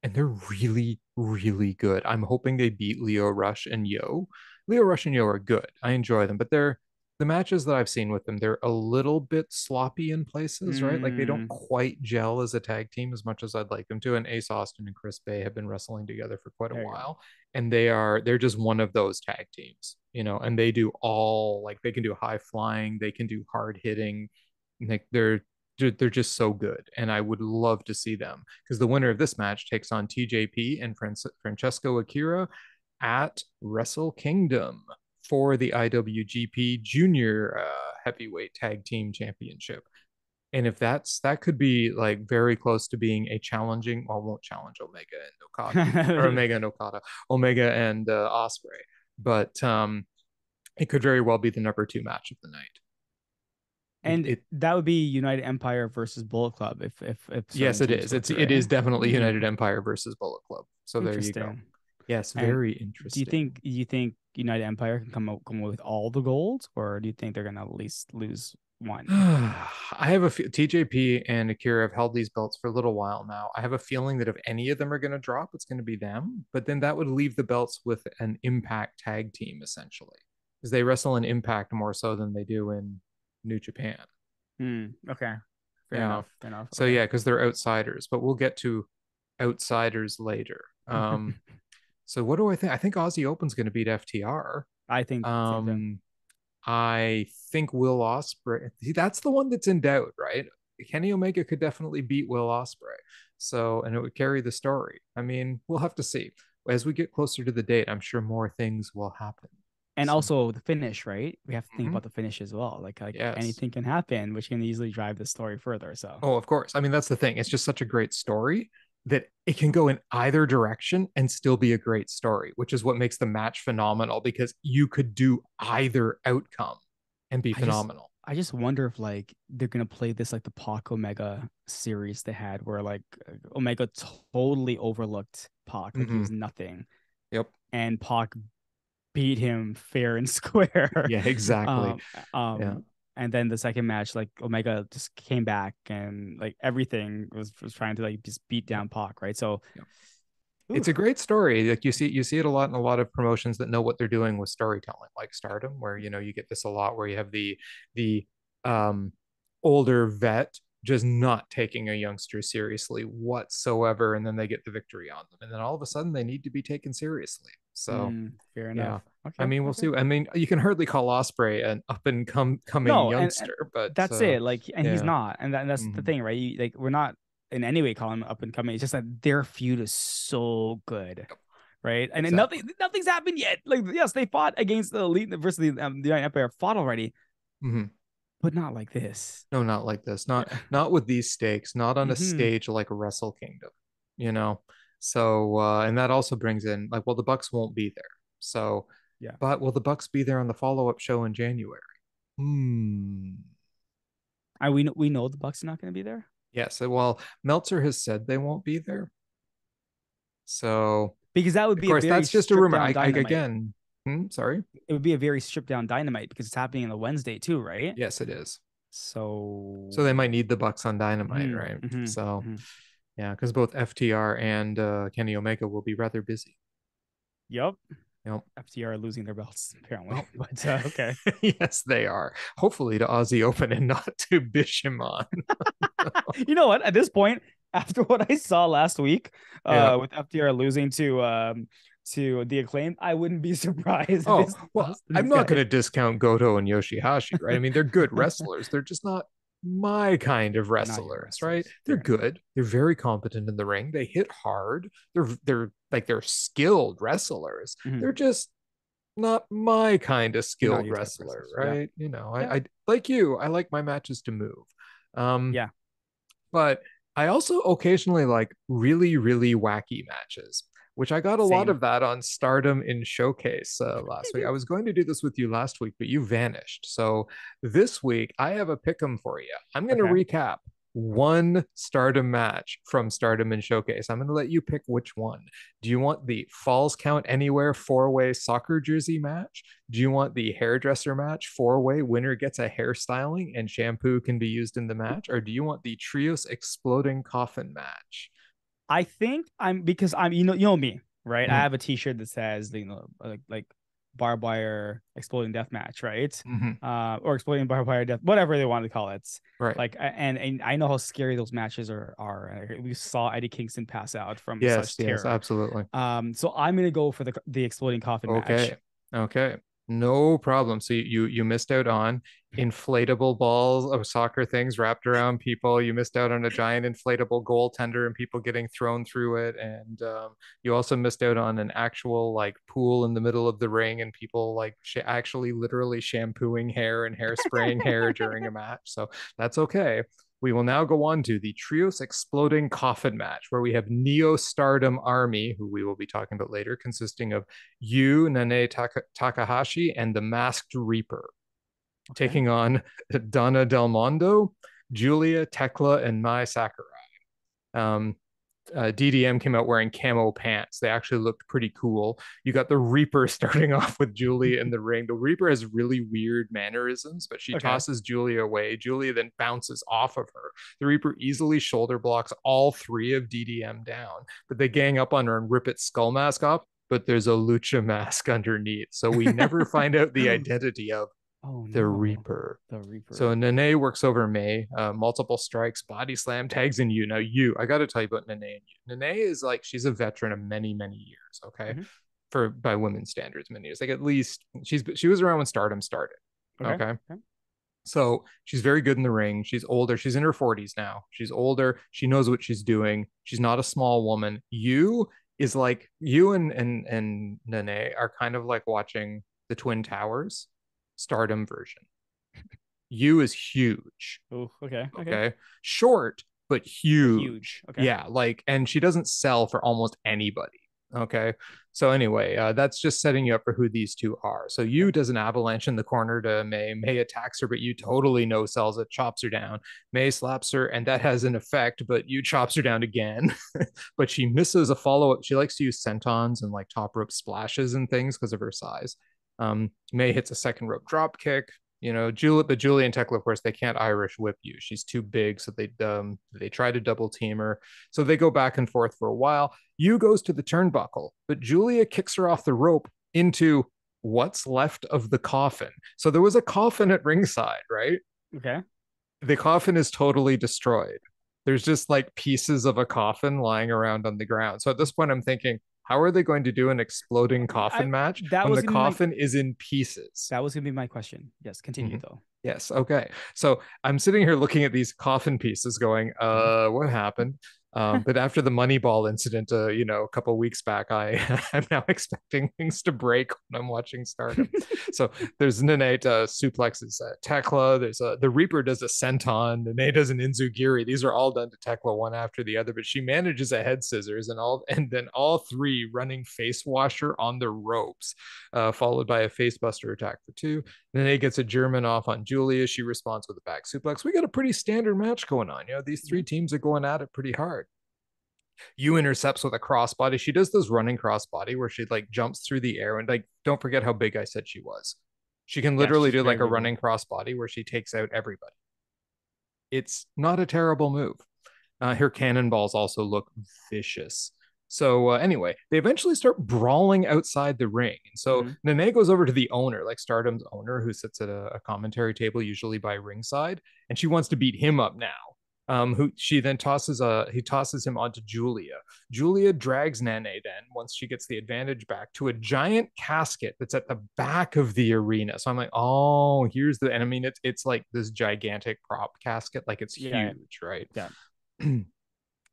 and they're really, really good. I'm hoping they beat Lio Rush and Yo. Lio Rush and Yo are good. I enjoy them, but they're the matches that I've seen with them. They're a little bit sloppy in places, mm. right? Like they don't quite gel as a tag team as much as I'd like them to. And Ace Austin and Chris Bay have been wrestling together for quite a there while, and they are they're just one of those tag teams, you know. And they do all like they can do high flying, they can do hard hitting, like they're. They're just so good, and I would love to see them because the winner of this match takes on T J P and Francesco Akira at Wrestle Kingdom for the I W G P Junior uh, Heavyweight Tag Team Championship. And if that's that could be like very close to being a challenging, well, I won't challenge Omega and Okada or Omega and Okada, Omega and uh, Osprey, but um, it could very well be the number two match of the night. And it, that would be United Empire versus Bullet Club. If if, if yes, it is. It's right. It is definitely United Empire versus Bullet Club. So there you go. Yes, very and interesting. Do you think you think United Empire can come up come with all the gold, or do you think they're gonna at least lose one? I have a few, T J P and Akira have held these belts for a little while now. I have a feeling that if any of them are gonna drop, it's gonna be them. But then that would leave the belts with an Impact tag team essentially, because they wrestle in Impact more so than they do in New Japan. Mm, okay. Fair yeah. enough. Fair enough. So okay. yeah, because they're outsiders, but we'll get to outsiders later. Um, so what do I think? I think Aussie Open's going to beat F T R. I think. Um, I think Will Ospreay. See, that's the one that's in doubt, right? Kenny Omega could definitely beat Will Ospreay. So, and it would carry the story. I mean, we'll have to see as we get closer to the date. I'm sure more things will happen. And so. Also the finish, right? We have to think mm-hmm. about the finish as well. Like, like yes. anything can happen, which can easily drive the story further. So, oh, of course. I mean, that's the thing. It's just such a great story that it can go in either direction and still be a great story, which is what makes the match phenomenal because you could do either outcome and be I phenomenal. I just wonder if like they're gonna play this like the Pac Omega series they had, where like Omega totally overlooked Pac, like mm-hmm. he was nothing. Yep. And Pac beat him fair and square. Yeah, exactly. Um, um yeah. And then the second match, like Omega just came back and like everything was, was trying to like just beat down Pac, right? So yeah. It's a great story. Like you see, you see it a lot in a lot of promotions that know what they're doing with storytelling, like Stardom, where, you know, you get this a lot where you have the, the um, older vet just not taking a youngster seriously whatsoever. And then they get the victory on them. And then all of a sudden they need to be taken seriously. So mm, fair enough. Yeah. Okay, I mean, we'll okay. see. I mean, you can hardly call Ospreay an up and come coming no, youngster, and, and but that's uh, it. Like, and yeah. he's not. And, that, and that's mm-hmm. the thing, right? You, like we're not, in any way, call him up and coming. It's just that their feud is so good, right? And exactly. nothing, nothing's happened yet. Like, yes, they fought against the Elite versus the um, the United Empire, fought already, mm-hmm. but not like this. No, not like this. Not yeah. not with these stakes. Not on a mm-hmm. stage like Wrestle Kingdom, you know. So, uh, and that also brings in like, well, the Bucks won't be there. So, yeah. But will the Bucks be there on the follow up show in January? Hmm. Are we we know the Bucks are not going to be there? Yes, well, Meltzer has said they won't be there. So, because that would be, of course, a very that's just a rumor. I, I, again, hmm, sorry, it would be a very stripped down Dynamite because it's happening on the Wednesday too, right? Yes, it is. So, so they might need the Bucks on Dynamite, mm, right? Mm-hmm, so, mm-hmm. yeah, because both F T R and uh, Kenny Omega will be rather busy. Yep. Yep. F T R are losing their belts apparently, but uh, okay. Yes, they are. Hopefully to Aussie Open and not to Bishamon. You know what? At this point, after what I saw last week, uh, yeah. with F T R losing to um, to The Acclaimed, I wouldn't be surprised. Oh, well, I'm not going to discount Goto and Yoshihashi, right? I mean, they're good wrestlers. They're just not my kind of wrestlers, wrestlers. Right? They're yeah. good. They're very competent in the ring. They hit hard. They're they're like they're skilled wrestlers. Mm-hmm. They're just not my kind of skilled wrestler, right? Yeah. You know, yeah. I, I like you. I like my matches to move. Um, yeah. But I also occasionally like really, really wacky matches, which I got a Same. lot of that on Stardom in Showcase uh, last week. I was going to do this with you last week, but you vanished. So this week I have a pick'em for you. I'm going to okay. recap one Stardom match from Stardom in Showcase. I'm going to let you pick which one. Do you want the Falls Count Anywhere four-way soccer jersey match? Do you want the hairdresser match four-way winner gets a hairstyling and shampoo can be used in the match? Or do you want the Trios Exploding Coffin match? I think I'm because I'm you know you know me, right? Mm-hmm. I have a T-shirt that says, you know, like like barbed wire exploding death match, right? Mm-hmm. Uh, or exploding barbed wire death, whatever they want to call it, right? Like, and and I know how scary those matches are. Are we saw Eddie Kingston pass out from yes, such terror? Yes, absolutely. Um, so I'm gonna go for the the exploding coffin okay. match. Okay, okay, no problem. So you you missed out on inflatable balls of soccer things wrapped around people. You missed out on a giant inflatable goaltender and people getting thrown through it, and um, you also missed out on an actual like pool in the middle of the ring and people like sh- actually literally shampooing hair and hair spraying hair during a match. So that's okay. We will now go on to the Trios Exploding Coffin match, where we have Neo Stardom Army, who we will be talking about later, consisting of Yu, Nanae Taka- Takahashi, and the Masked Reaper. Okay. Taking on Donna Del Mondo, Julia, Tekla, and Mai Sakurai. Um, uh, D D M came out wearing camo pants. They actually looked pretty cool. You got the Reaper starting off with Julia in the ring. The Reaper has really weird mannerisms, but she okay. tosses Julia away. Julia then bounces off of her. The Reaper easily shoulder blocks all three of D D M down, but they gang up on her and rip its skull mask off, but there's a lucha mask underneath. So we never find out the identity of Oh, the no. Reaper. The Reaper. So Nanae works over May, uh, multiple strikes, body slam, tags in you. Now you, I got to tell you about Nanae and you. Nanae is like, she's a veteran of many, many years. Okay. Mm-hmm. For, by women's standards, many years. Like at least she's, she was around when Stardom started. Okay. okay? okay. So she's very good in the ring. She's older. She's in her forties now. She's older. She knows what she's doing. She's not a small woman. You is like, you and, and, and Nanae are kind of like watching the Twin Towers. Stardom version. You is huge. Oh, okay, okay. Okay. Short, but huge. Huge. Okay. Yeah, like, and she doesn't sell for almost anybody. Okay. So anyway, uh, that's just setting you up for who these two are. So you does an avalanche in the corner to May. May attacks her, but you totally no-sells it, chops her down. May slaps her, and that has an effect, but you chops her down again. But she misses a follow-up. She likes to use sentons and like top rope splashes and things because of her size. Um, May hits a second rope drop kick. You know, Juliet, but Julie and Tekla, of course, they can't Irish whip you. She's too big, so they um, they try to double team her. So they go back and forth for a while. Yu goes to the turnbuckle, but Julia kicks her off the rope into what's left of the coffin. So there was a coffin at ringside, right? Okay. The coffin is totally destroyed. There's just like pieces of a coffin lying around on the ground. So at this point, I'm thinking, how are they going to do an exploding coffin I, match that when the coffin my, is in pieces? That was going to be my question. Yes, continue mm-hmm. though. Yes, okay. So I'm sitting here looking at these coffin pieces going, uh, what happened? Um, but after the Moneyball incident, uh, you know, a couple of weeks back, I am now expecting things to break when I'm watching Stardom. So there's Nenate uh, suplexes uh, Tekla. There's a, the Reaper does a senton. Nenate does an Enzugiri. These are all done to Tekla one after the other, but she manages a head scissors and all, and then all three running face washer on the ropes, uh, followed by a face buster attack for two. Nenate gets a German off on Julia. She responds with a back suplex. We got a pretty standard match going on. You know, these three teams are going at it pretty hard. Yu intercepts with a crossbody. She does this running crossbody where she like jumps through the air, and like, don't forget how big I said she was. She can literally yeah, do like a running crossbody where she takes out everybody. It's not a terrible move. Uh, her cannonballs also look vicious. So uh, anyway, they eventually start brawling outside the ring. And so mm-hmm. Nene goes over to the owner, like Stardom's owner, who sits at a, a commentary table, usually by ringside, and she wants to beat him up now. Um, who she then tosses uh he tosses him onto Julia. Julia drags Nene then, once she gets the advantage back, to a giant casket that's at the back of the arena. So I'm like, oh, here's the, and I mean, it's it's like this gigantic prop casket, like it's yeah. huge, right? Yeah.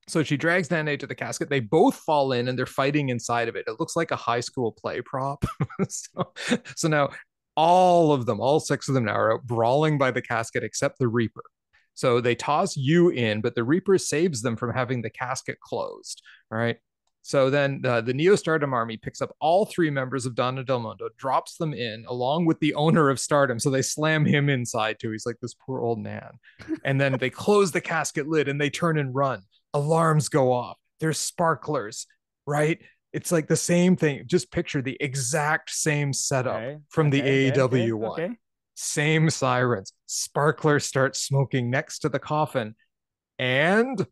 So she drags Nene to the casket. They both fall in and they're fighting inside of it. It looks like a high school play prop. so, so now all of them, all six of them now are out brawling by the casket except the Reaper. So they toss Yu in, but the Reaper saves them from having the casket closed. All right. So then uh, the Neo Stardom Army picks up all three members of Donna Del Mundo, drops them in along with the owner of Stardom. So they slam him inside too. He's like this poor old man. And then they close the casket lid and they turn and run. Alarms go off. There's sparklers, right? It's like the same thing. Just picture the exact same setup okay. from okay, the okay, A E W okay, one. Okay. Same sirens. Sparkler starts smoking next to the coffin, and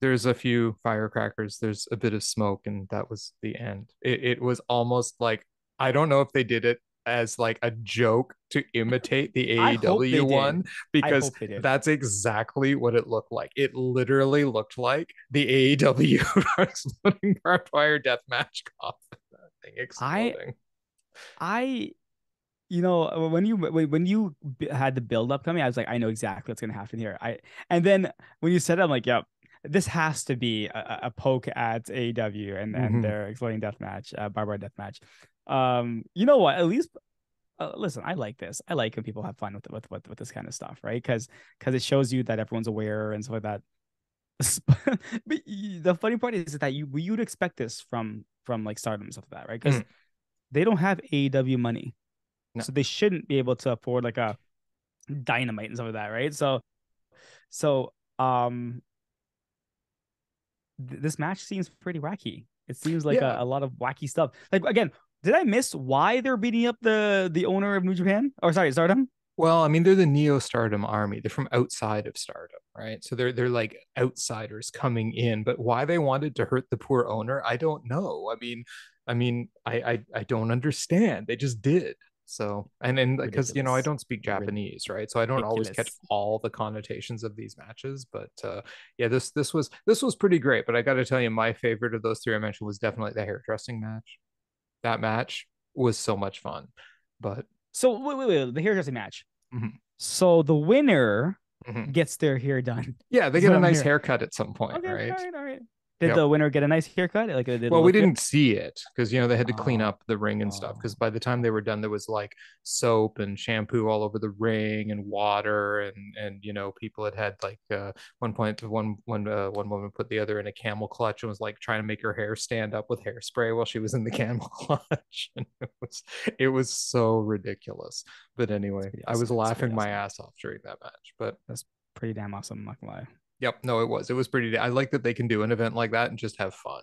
there's a few firecrackers. There's a bit of smoke, and that was the end. It, it was almost like, I don't know if they did it as like a joke to imitate the A E W one, because that's exactly what it looked like. It literally looked like the A E W exploding barbed wire death match coffin. That thing exploding. I. I... You know, when you when you had the build up coming, I was like, I know exactly what's gonna happen here. I and then when you said it, I'm like, yep, this has to be a, a poke at A E W and, mm-hmm. and their exploding death match, uh, barbed death match. Um, you know what? At least, uh, listen, I like this. I like when people have fun with with with, with this kind of stuff, right? Because because it shows you that everyone's aware and stuff like that. But the funny part is that you you'd expect this from from like Stardom and stuff like that, right? Because mm. they don't have A E W money. No. So they shouldn't be able to afford like a Dynamite and stuff like that, right? So, so um, th- this match seems pretty wacky. It seems like yeah. a, a lot of wacky stuff. Like again, did I miss why they're beating up the the owner of New Japan? Or sorry, Stardom? Well, I mean, they're the Neo Stardom Army. They're from outside of Stardom, right? So they're they're like outsiders coming in. But why they wanted to hurt the poor owner, I don't know. I mean, I mean, I I, I don't understand. They just did. So and and because you know I don't speak Japanese, right? So I don't Ridiculous. always catch all the connotations of these matches, but uh yeah, this this was this was pretty great. But I got to tell you, my favorite of those three I mentioned was definitely the hairdressing match. That match was so much fun. But so wait, wait, wait, the hairdressing match. Mm-hmm. So the winner mm-hmm. gets their hair done. Yeah, they get so a nice haircut at some point, okay, right? All right, all right. Did yep. the winner get a nice haircut? Like it did well, we didn't good? see it because, you know, they had to clean up the ring and oh. stuff. Because by the time they were done, there was like soap and shampoo all over the ring and water. And, and you know, people had had like uh, one point, one, one, uh, one woman put the other in a camel clutch and was like trying to make her hair stand up with hairspray while she was in the camel clutch. And it was, it was so ridiculous. But anyway, awesome. I was laughing my awesome. ass off during that match. But that's pretty damn awesome. I'm not going to lie. Yep. No, it was. It was pretty. I like that they can do an event like that and just have fun.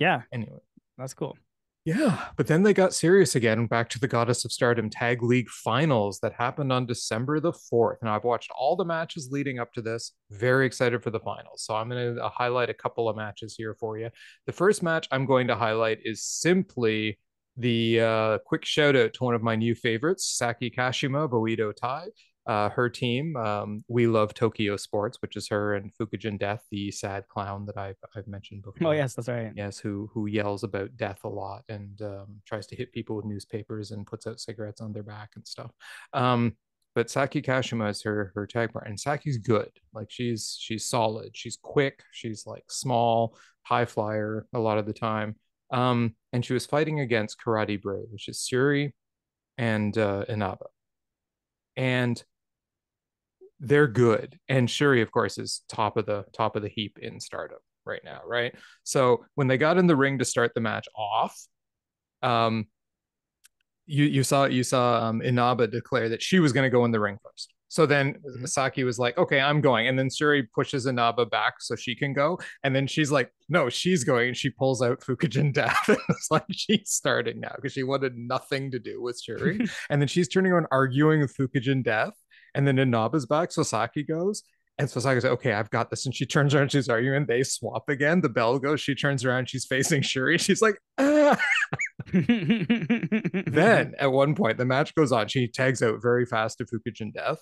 Yeah. Anyway, that's cool. Yeah. But then they got serious again, back to the Goddess of Stardom Tag League Finals that happened on December the fourth. And I've watched all the matches leading up to this. Very excited for the finals. So I'm going to highlight a couple of matches here for you. The first match I'm going to highlight is simply the uh, quick shout out to one of my new favorites, Saki Kashima, Boedo Tai. Uh, her team, um, We Love Tokyo Sports, which is her and Fukujin Death, the sad clown that I've, I've mentioned before. Oh, yes, that's right. Yes, who who yells about death a lot and um, tries to hit people with newspapers and puts out cigarettes on their back and stuff. Um, but Saki Kashima is her her tag partner, and Saki's good. Like she's she's solid. She's quick. She's like small, high flyer a lot of the time. Um, and she was fighting against Karate Brave, which is Suri and uh, Inaba, and they're good. And Shuri, of course, is top of the top of the heap in Stardom right now, right? So when they got in the ring to start the match off, um, you you saw you saw um, Inaba declare that she was going to go in the ring first. So then mm-hmm. Saki was like, okay, I'm going. And then Shuri pushes Inaba back so she can go. And then she's like, no, she's going. And she pulls out Fukujin Death. And it's like, she's starting now because she wanted nothing to do with Shuri. And then she's turning around arguing with Fukujin Death. And then Inaba's back, so Saki goes. And so Saki's like, okay, I've got this. And she turns around, she's arguing, they swap again. The bell goes, she turns around, she's facing Shuri. She's like, ah. Then at one point, the match goes on. She tags out very fast to Fukujin Death.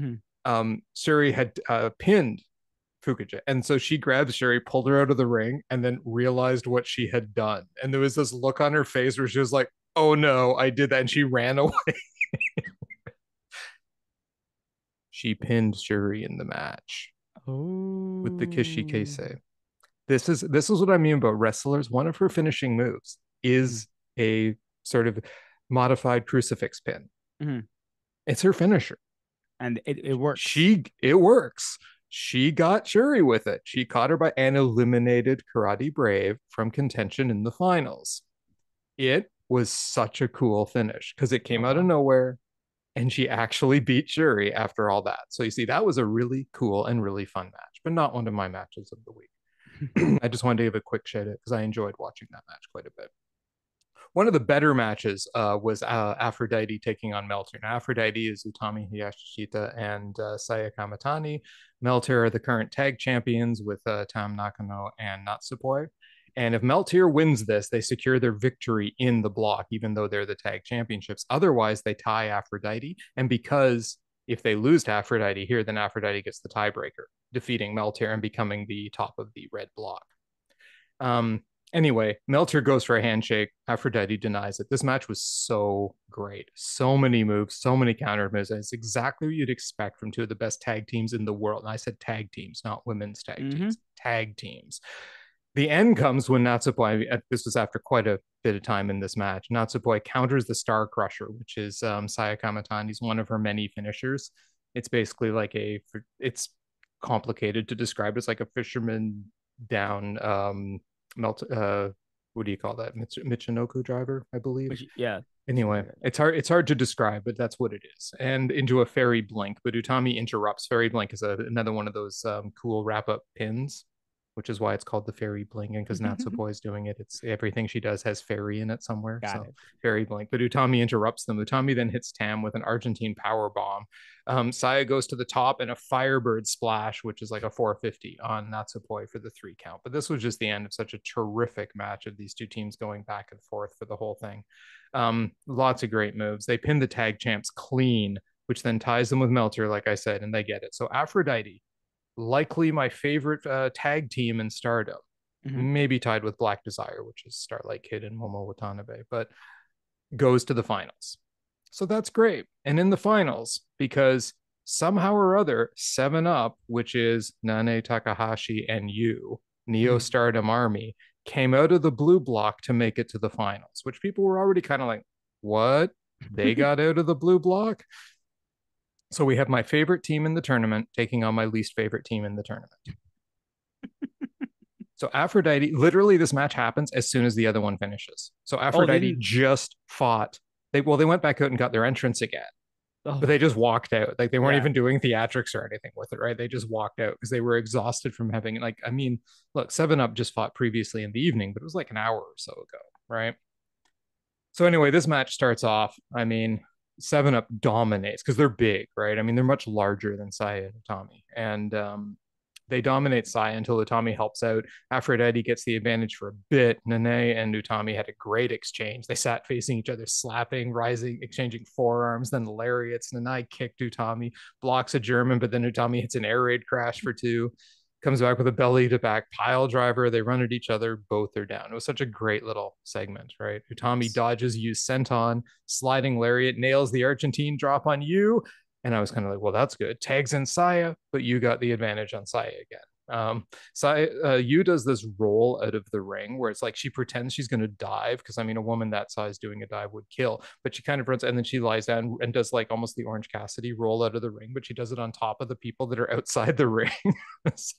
Mm-hmm. Um, Shuri had uh, pinned Fukujin. And so she grabbed Shuri, pulled her out of the ring, and then realized what she had done. And there was this look on her face where she was like, oh no, I did that. And she ran away. She pinned Shuri in the match oh. with the Kishikase. This is this is what I mean about wrestlers. One of her finishing moves is a sort of modified crucifix pin. Mm-hmm. It's her finisher, and it, it works. She it works. She got Shuri with it. She caught her by and eliminated Karate Brave from contention in the finals. It was such a cool finish because it came out of nowhere. And she actually beat Shuri after all that. So you see, that was a really cool and really fun match, but not one of my matches of the week. I just wanted to give a quick shout out because I enjoyed watching that match quite a bit. One of the better matches uh, was uh, Aphrodite taking on Meltzer. Now, Aphrodite is Utami Hayashishita and uh, Saya Kamitani. Meltzer are the current tag champions with uh, Tam Nakano and Natsupoi. And if Meltzer wins this, they secure their victory in the block, even though they're the tag championships. Otherwise, they tie Aphrodite. And because if they lose to Aphrodite here, then Aphrodite gets the tiebreaker, defeating Meltzer and becoming the top of the red block. Um, anyway, Meltzer goes for a handshake. Aphrodite denies it. This match was so great. So many moves, so many counter moves. And it's exactly what you'd expect from two of the best tag teams in the world. And I said tag teams, not women's tag mm-hmm. teams, tag teams. The end comes when Natsupoi, this was after quite a bit of time in this match, Natsupoi counters the Star Crusher, which is um, Saya Kamitani's one of her many finishers. It's basically like a, it's complicated to describe. It's like a fisherman down, um, melt, uh, what do you call that? Mich- Michinoku driver, I believe. Which, yeah. Anyway, it's hard It's hard to describe, but that's what it is. And into a Fairy Blink, but Utami interrupts. Fairy Blink is a, another one of those um, cool wrap-up pins, which is why it's called the Fairy Blink, and because Natsupoi is doing it, it's everything she does has fairy in it somewhere. Got so it. Fairy Blink. But Utami interrupts them. Utami then hits Tam with an Argentine power bomb. Um, Saya goes to the top and a Firebird splash, which is like a four fifty on Natsupoi for the three count. But this was just the end of such a terrific match of these two teams going back and forth for the whole thing. Um, lots of great moves. They pin the tag champs clean, which then ties them with Meltzer, like I said, and they get it. So Aphrodite, likely my favorite uh, tag team in Stardom, mm-hmm. maybe tied with Black Desire, which is Starlight Kid and Momo Watanabe, but goes to the finals. So that's great. And in the finals, because somehow or other, seven up, which is Nanae Takahashi and you, Neo Stardom Army, came out of the blue block to make it to the finals, which people were already kind of like, what? They got out of the blue block? So we have my favorite team in the tournament taking on my least favorite team in the tournament. So Aphrodite, literally this match happens as soon as the other one finishes. So Aphrodite oh, just fought. They Well, they went back out and got their entrance again. Oh. But they just walked out. Like, they weren't yeah. even doing theatrics or anything with it, right? They just walked out because they were exhausted from having, like, I mean, look, seven up just fought previously in the evening, but it was like an hour or so ago, right? So anyway, this match starts off. I mean, seven up dominates because they're big, right? I mean, they're much larger than Sai and Tommy. And um, they dominate Sai until Utami helps out. Aphrodite gets the advantage for a bit. Nene and Utami had a great exchange. They sat facing each other, slapping, rising, exchanging forearms, then the lariats. Nene kicked Utami, blocks a German, but then Utami hits an air raid crash for two, comes back with a belly-to-back pile driver. They run at each other. Both are down. It was such a great little segment, right? Utami dodges you, senton, sliding lariat, nails the Argentine drop on you. And I was kind of like, well, that's good. Tags in Saya, but you got the advantage on Saya again. Um, Saya, uh, Yu does this roll out of the ring where it's like she pretends she's going to dive because, I mean, a woman that size doing a dive would kill. But she kind of runs and then she lies down and does like almost the Orange Cassidy roll out of the ring, but she does it on top of the people that are outside the ring. So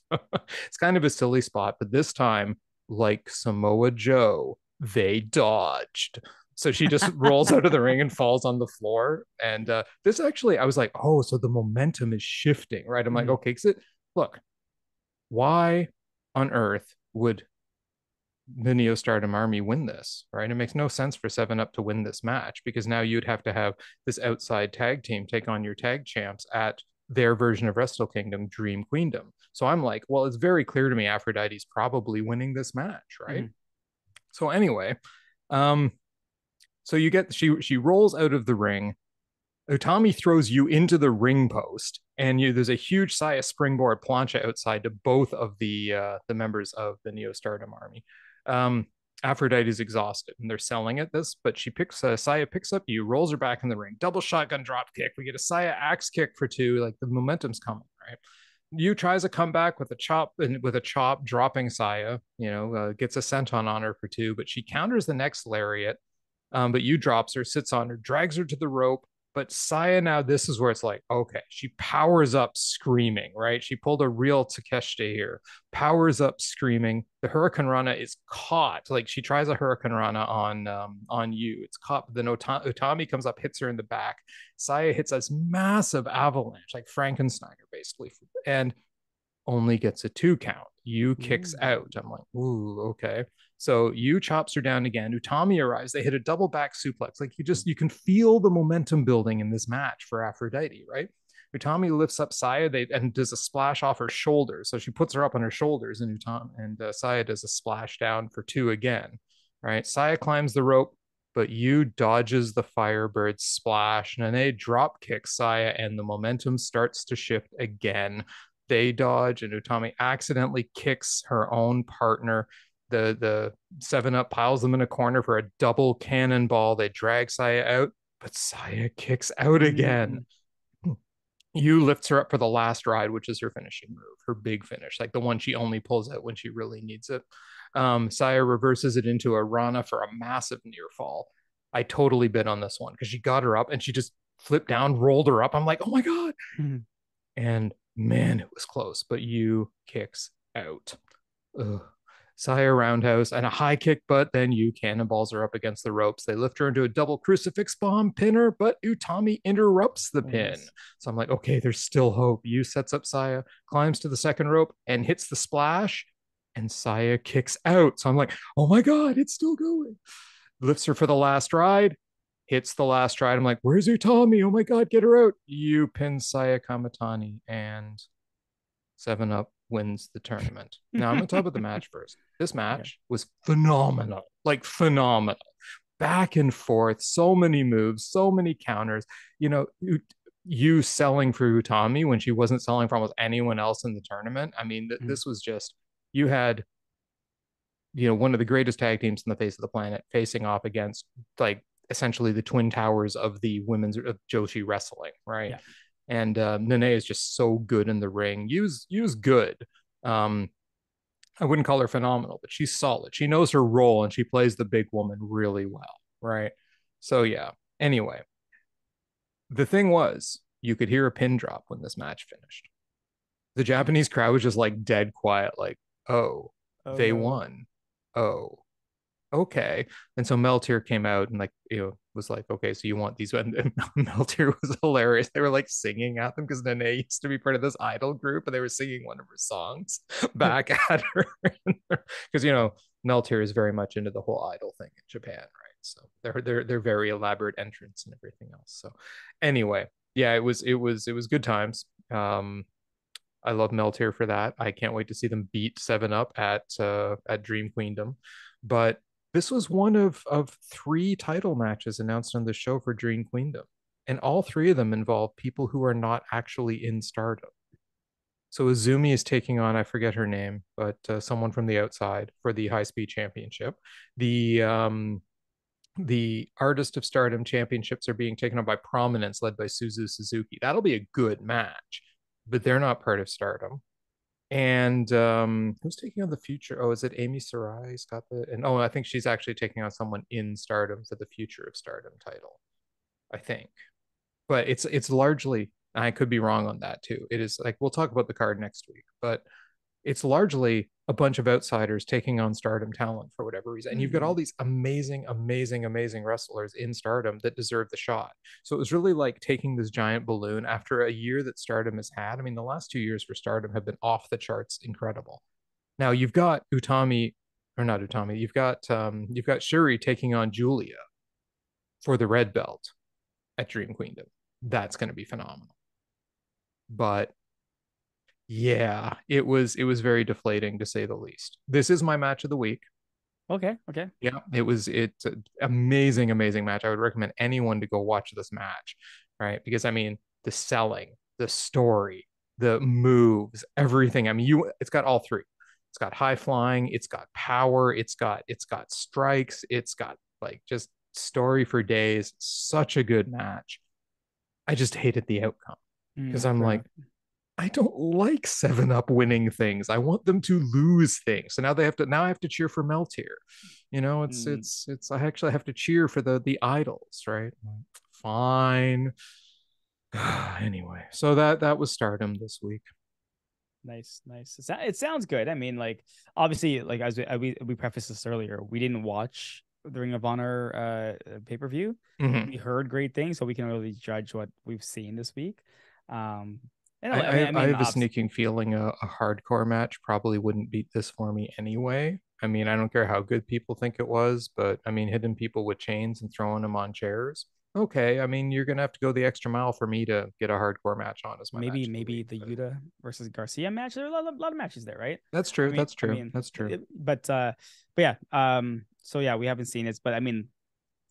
it's kind of a silly spot. But this time, like Samoa Joe, they dodged. So she just rolls out of the ring and falls on the floor. And uh, this actually, I was like, oh, so the momentum is shifting, right? I'm mm-hmm. like, okay, cause it, look, why on earth would the Neo Stardom Army win this, right? It makes no sense for seven up to win this match because now you'd have to have this outside tag team take on your tag champs at their version of Wrestle Kingdom, Dream Queendom. So I'm like, well, it's very clear to me Aphrodite's probably winning this match, right? Mm-hmm. So anyway, um, So you get, she she rolls out of the ring. Utami throws you into the ring post, and you there's a huge Saya springboard plancha outside to both of the uh, the members of the Neo Stardom Army. Um, Aphrodite is exhausted, and they're selling at this, but she picks, uh, Saya picks up you, rolls her back in the ring, double shotgun drop kick. We get a Saya axe kick for two, like the momentum's coming, right? Yu tries a comeback with a chop, and with a chop, dropping Saya, you know, uh, gets a senton on her for two, but she counters the next lariat. Um, but Yu drops her, sits on her, drags her to the rope. But Saya, now this is where it's like, okay, she powers up screaming, right? She pulled a real Takeshita here, powers up screaming. The Hurricanrana is caught. Like, she tries a Hurricanrana on um, on Yu. It's caught. Then Utami comes up, hits her in the back. Saya hits this massive avalanche, like Frankensteiner, basically, and only gets a two count. Yu kicks mm. out. I'm like, ooh, okay. So Yu chops her down again. Utami arrives. They hit a double back suplex. Like, you just, you can feel the momentum building in this match for Aphrodite, right? Utami lifts up Saya they, and does a splash off her shoulders. So she puts her up on her shoulders, and Utami and uh, Saya does a splash down for two again, right? Saya climbs the rope, but Yu dodges the Firebird splash. Nene drop kicks Saya, and the momentum starts to shift again. They dodge, and Utami accidentally kicks her own partner. The the seven up piles them in a corner for a double cannonball. They drag Saya out, but Saya kicks out again. Mm. Yu lifts her up for the last ride, which is her finishing move, her big finish, like the one she only pulls out when she really needs it. Um, Saya reverses it into a Rana for a massive near fall. I totally bid on this one because she got her up and she just flipped down, rolled her up. I'm like, oh my God. Mm. And man, it was close, but Yu kicks out. Ugh. Saya roundhouse and a high kick, but then Yu cannonballs her up against the ropes. They lift her into a double crucifix bomb pinner, but Utami interrupts the pin. Nice. So I'm like, okay, there's still hope. Yu sets up Saya, climbs to the second rope and hits the splash, and Saya kicks out. So I'm like, oh my God, it's still going. Lifts her for the last ride, hits the last ride. I'm like, where's Utami? Oh my God, get her out. Yu pins Saya Kamitani, and seven up wins the tournament. Now I'm gonna talk about the match first. This match yeah. was phenomenal, like phenomenal, back and forth, so many moves, so many counters. You know, Yu selling for Utami when she wasn't selling for almost anyone else in the tournament. I mean, th- mm-hmm. this was just, you had, you know, one of the greatest tag teams on the face of the planet facing off against, like, essentially the twin towers of the women's of Joshi wrestling, right? Yeah. And uh, Nene is just so good in the ring. Yu's Yu's good. Um, I wouldn't call her phenomenal, but she's solid. She knows her role and she plays the big woman really well, right? So yeah. Anyway, the thing was, you could hear a pin drop when this match finished. The Japanese crowd was just like dead quiet, like, oh, oh they yeah. won. Oh, okay. And so Meltzer came out and like, you know, was like, okay, so you want these? And Meltzer was hilarious. They were like singing at them because Nene used to be part of this idol group, and they were singing one of her songs back at her. Because, you know, Meltzer is very much into the whole idol thing in Japan, right? So they're, they're, they're very elaborate entrance and everything else. So anyway, yeah, it was, it was, it was good times. Um, I love Meltzer for that. I can't wait to see them beat Seven Up at uh, at Dream Queendom. But this was one of of three title matches announced on the show for Dream Queendom, and all three of them involve people who are not actually in Stardom. So Izumi is taking on, I forget her name, but uh, someone from the outside for the High Speed Championship. The um, the Artist of Stardom Championships are being taken up by Prominence, led by Suzu Suzuki. That'll be a good match, but they're not part of Stardom. And um, who's taking on the Future? Oh, is it Amy Sarai's got the, and oh, I think she's actually taking on someone in Stardom for the Future of Stardom title, I think. But it's it's largely, I could be wrong on that too. It is like, we'll talk about the card next week, but it's largely a bunch of outsiders taking on Stardom talent for whatever reason. And you've got all these amazing, amazing, amazing wrestlers in Stardom that deserve the shot. So it was really like taking this giant balloon after a year that Stardom has had. I mean, the last two years for Stardom have been off the charts incredible. Now you've got Utami, or not Utami, you've got um, you've got Shuri taking on Julia for the red belt at Dream Queendom. That's going to be phenomenal. But yeah, it was it was very deflating, to say the least. This is my match of the week. Okay, okay. Yeah, it was it's an amazing, amazing match. I would recommend anyone to go watch this match, right? Because I mean, the selling, the story, the moves, everything. I mean, you it's got all three. It's got high flying, it's got power, it's got it's got strikes, it's got like just story for days. Such a good match. I just hated the outcome because mm, I'm right. like I don't like seven up winning things. I want them to lose things. So now they have to, now I have to cheer for Meltzer. You know, it's, mm. it's, it's, I actually have to cheer for the, the idols, right? Fine. Anyway, so that, that was Stardom this week. Nice, nice. It sounds good. I mean, like, obviously, like, as we, we, we prefaced this earlier, we didn't watch the Ring of Honor uh, pay-per-view. Mm-hmm. We heard great things, so we can really judge what we've seen this week. Um, I, I, I, mean, I have obviously. a sneaking feeling a, a hardcore match probably wouldn't beat this for me anyway. I mean, I don't care how good people think it was, but I mean, hitting people with chains and throwing them on chairs. Okay, I mean, you're going to have to go the extra mile for me to get a hardcore match on as my Maybe match maybe the but... Yuta versus Garcia match. There are a lot of, lot of matches there, right? That's true. I mean, that's true. I mean, that's true. It, but, uh, but yeah, um, so yeah, we haven't seen it, but I mean,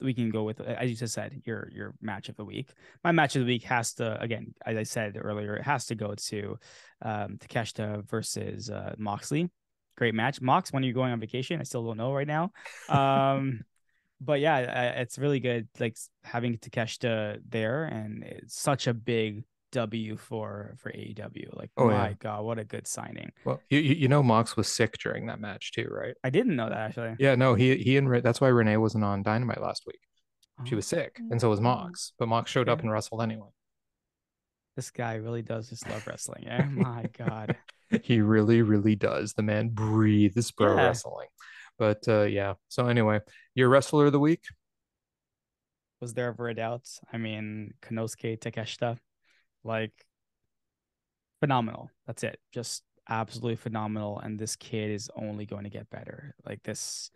we can go with, as you just said, your your match of the week. My match of the week has to, again, as I said earlier, it has to go to um, Takeshita versus uh, Moxley. Great match. Mox, when are you going on vacation? I still don't know right now. Um, but yeah, it's really good, like having Takeshita there, and it's such a big W for for A E W. Like, oh my yeah. God, what a good signing. Well, you you know Mox was sick during that match too, right? I didn't know that actually. Yeah, no, he he and Re- that's why Renee wasn't on Dynamite last week. She was sick, and so was Mox. But Mox showed yeah. up and wrestled anyway. This guy really does just love wrestling. Yeah, my God. He really, really does. The man breathes pro yeah. wrestling. But uh, yeah. So anyway, your wrestler of the week. Was there ever a doubt? I mean, Konosuke Takeshita. Like, phenomenal. That's it. Just absolutely phenomenal. And this kid is only going to get better. Like this,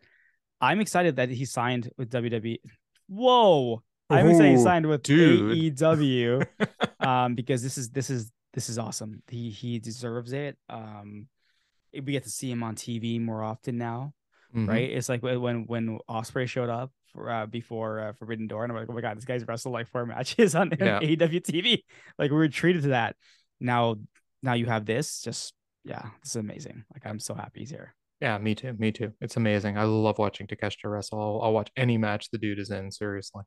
I'm excited that he signed with W W E. Whoa! I'm Ooh, excited he signed with dude. A E W. um, because this is this is this is awesome. He he deserves it. Um, we get to see him on T V more often now, mm-hmm. right? It's like when when Ospreay showed up. For, uh, before uh, Forbidden Door, and I'm like, oh my God, this guy's wrestled like four matches on yeah. A E W T V. Like, we were treated to that. Now, now you have this. Just yeah, this is amazing. Like, I'm so happy he's here. Yeah, me too. Me too. It's amazing. I love watching Takeshita wrestle. I'll, I'll watch any match the dude is in. Seriously,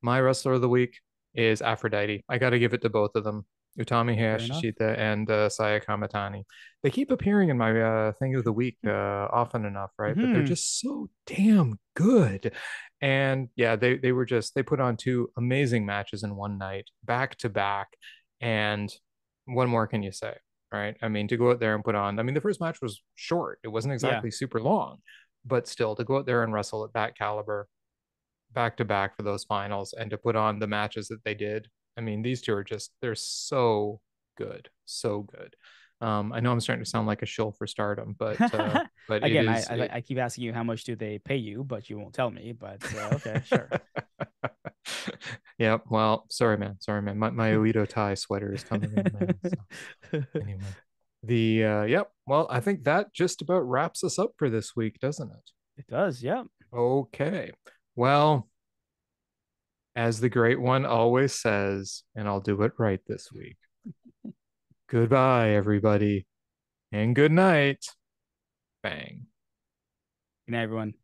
my wrestler of the week, is Aphrodite. I got to give it to both of them. Utami Hayashishita and uh, Saya Kamitani. They keep appearing in my uh, thing of the week uh, often enough, right? Mm-hmm. But they're just so damn good. And yeah, they they were just, they put on two amazing matches in one night, back to back. And what more can you say, right? I mean, to go out there and put on, I mean, the first match was short. It wasn't exactly yeah. super long, but still to go out there and wrestle at that caliber, back to back for those finals and to put on the matches that they did. I mean, these two are just, they're so good. So good. Um, I know I'm starting to sound like a shill for Stardom, but, uh, but again, it is, I, I, it... I keep asking you how much do they pay you, but you won't tell me, but uh, okay, sure. Yeah. Well, sorry, man. Sorry, man. My, my Oedo tie sweater is coming in, man. So, anyway, the, uh, yep. Well, I think that just about wraps us up for this week, doesn't it? It does. Yep. Okay. Well, as the great one always says, and I'll do it right this week. Goodbye, everybody, and good night. Bang. Good night, everyone.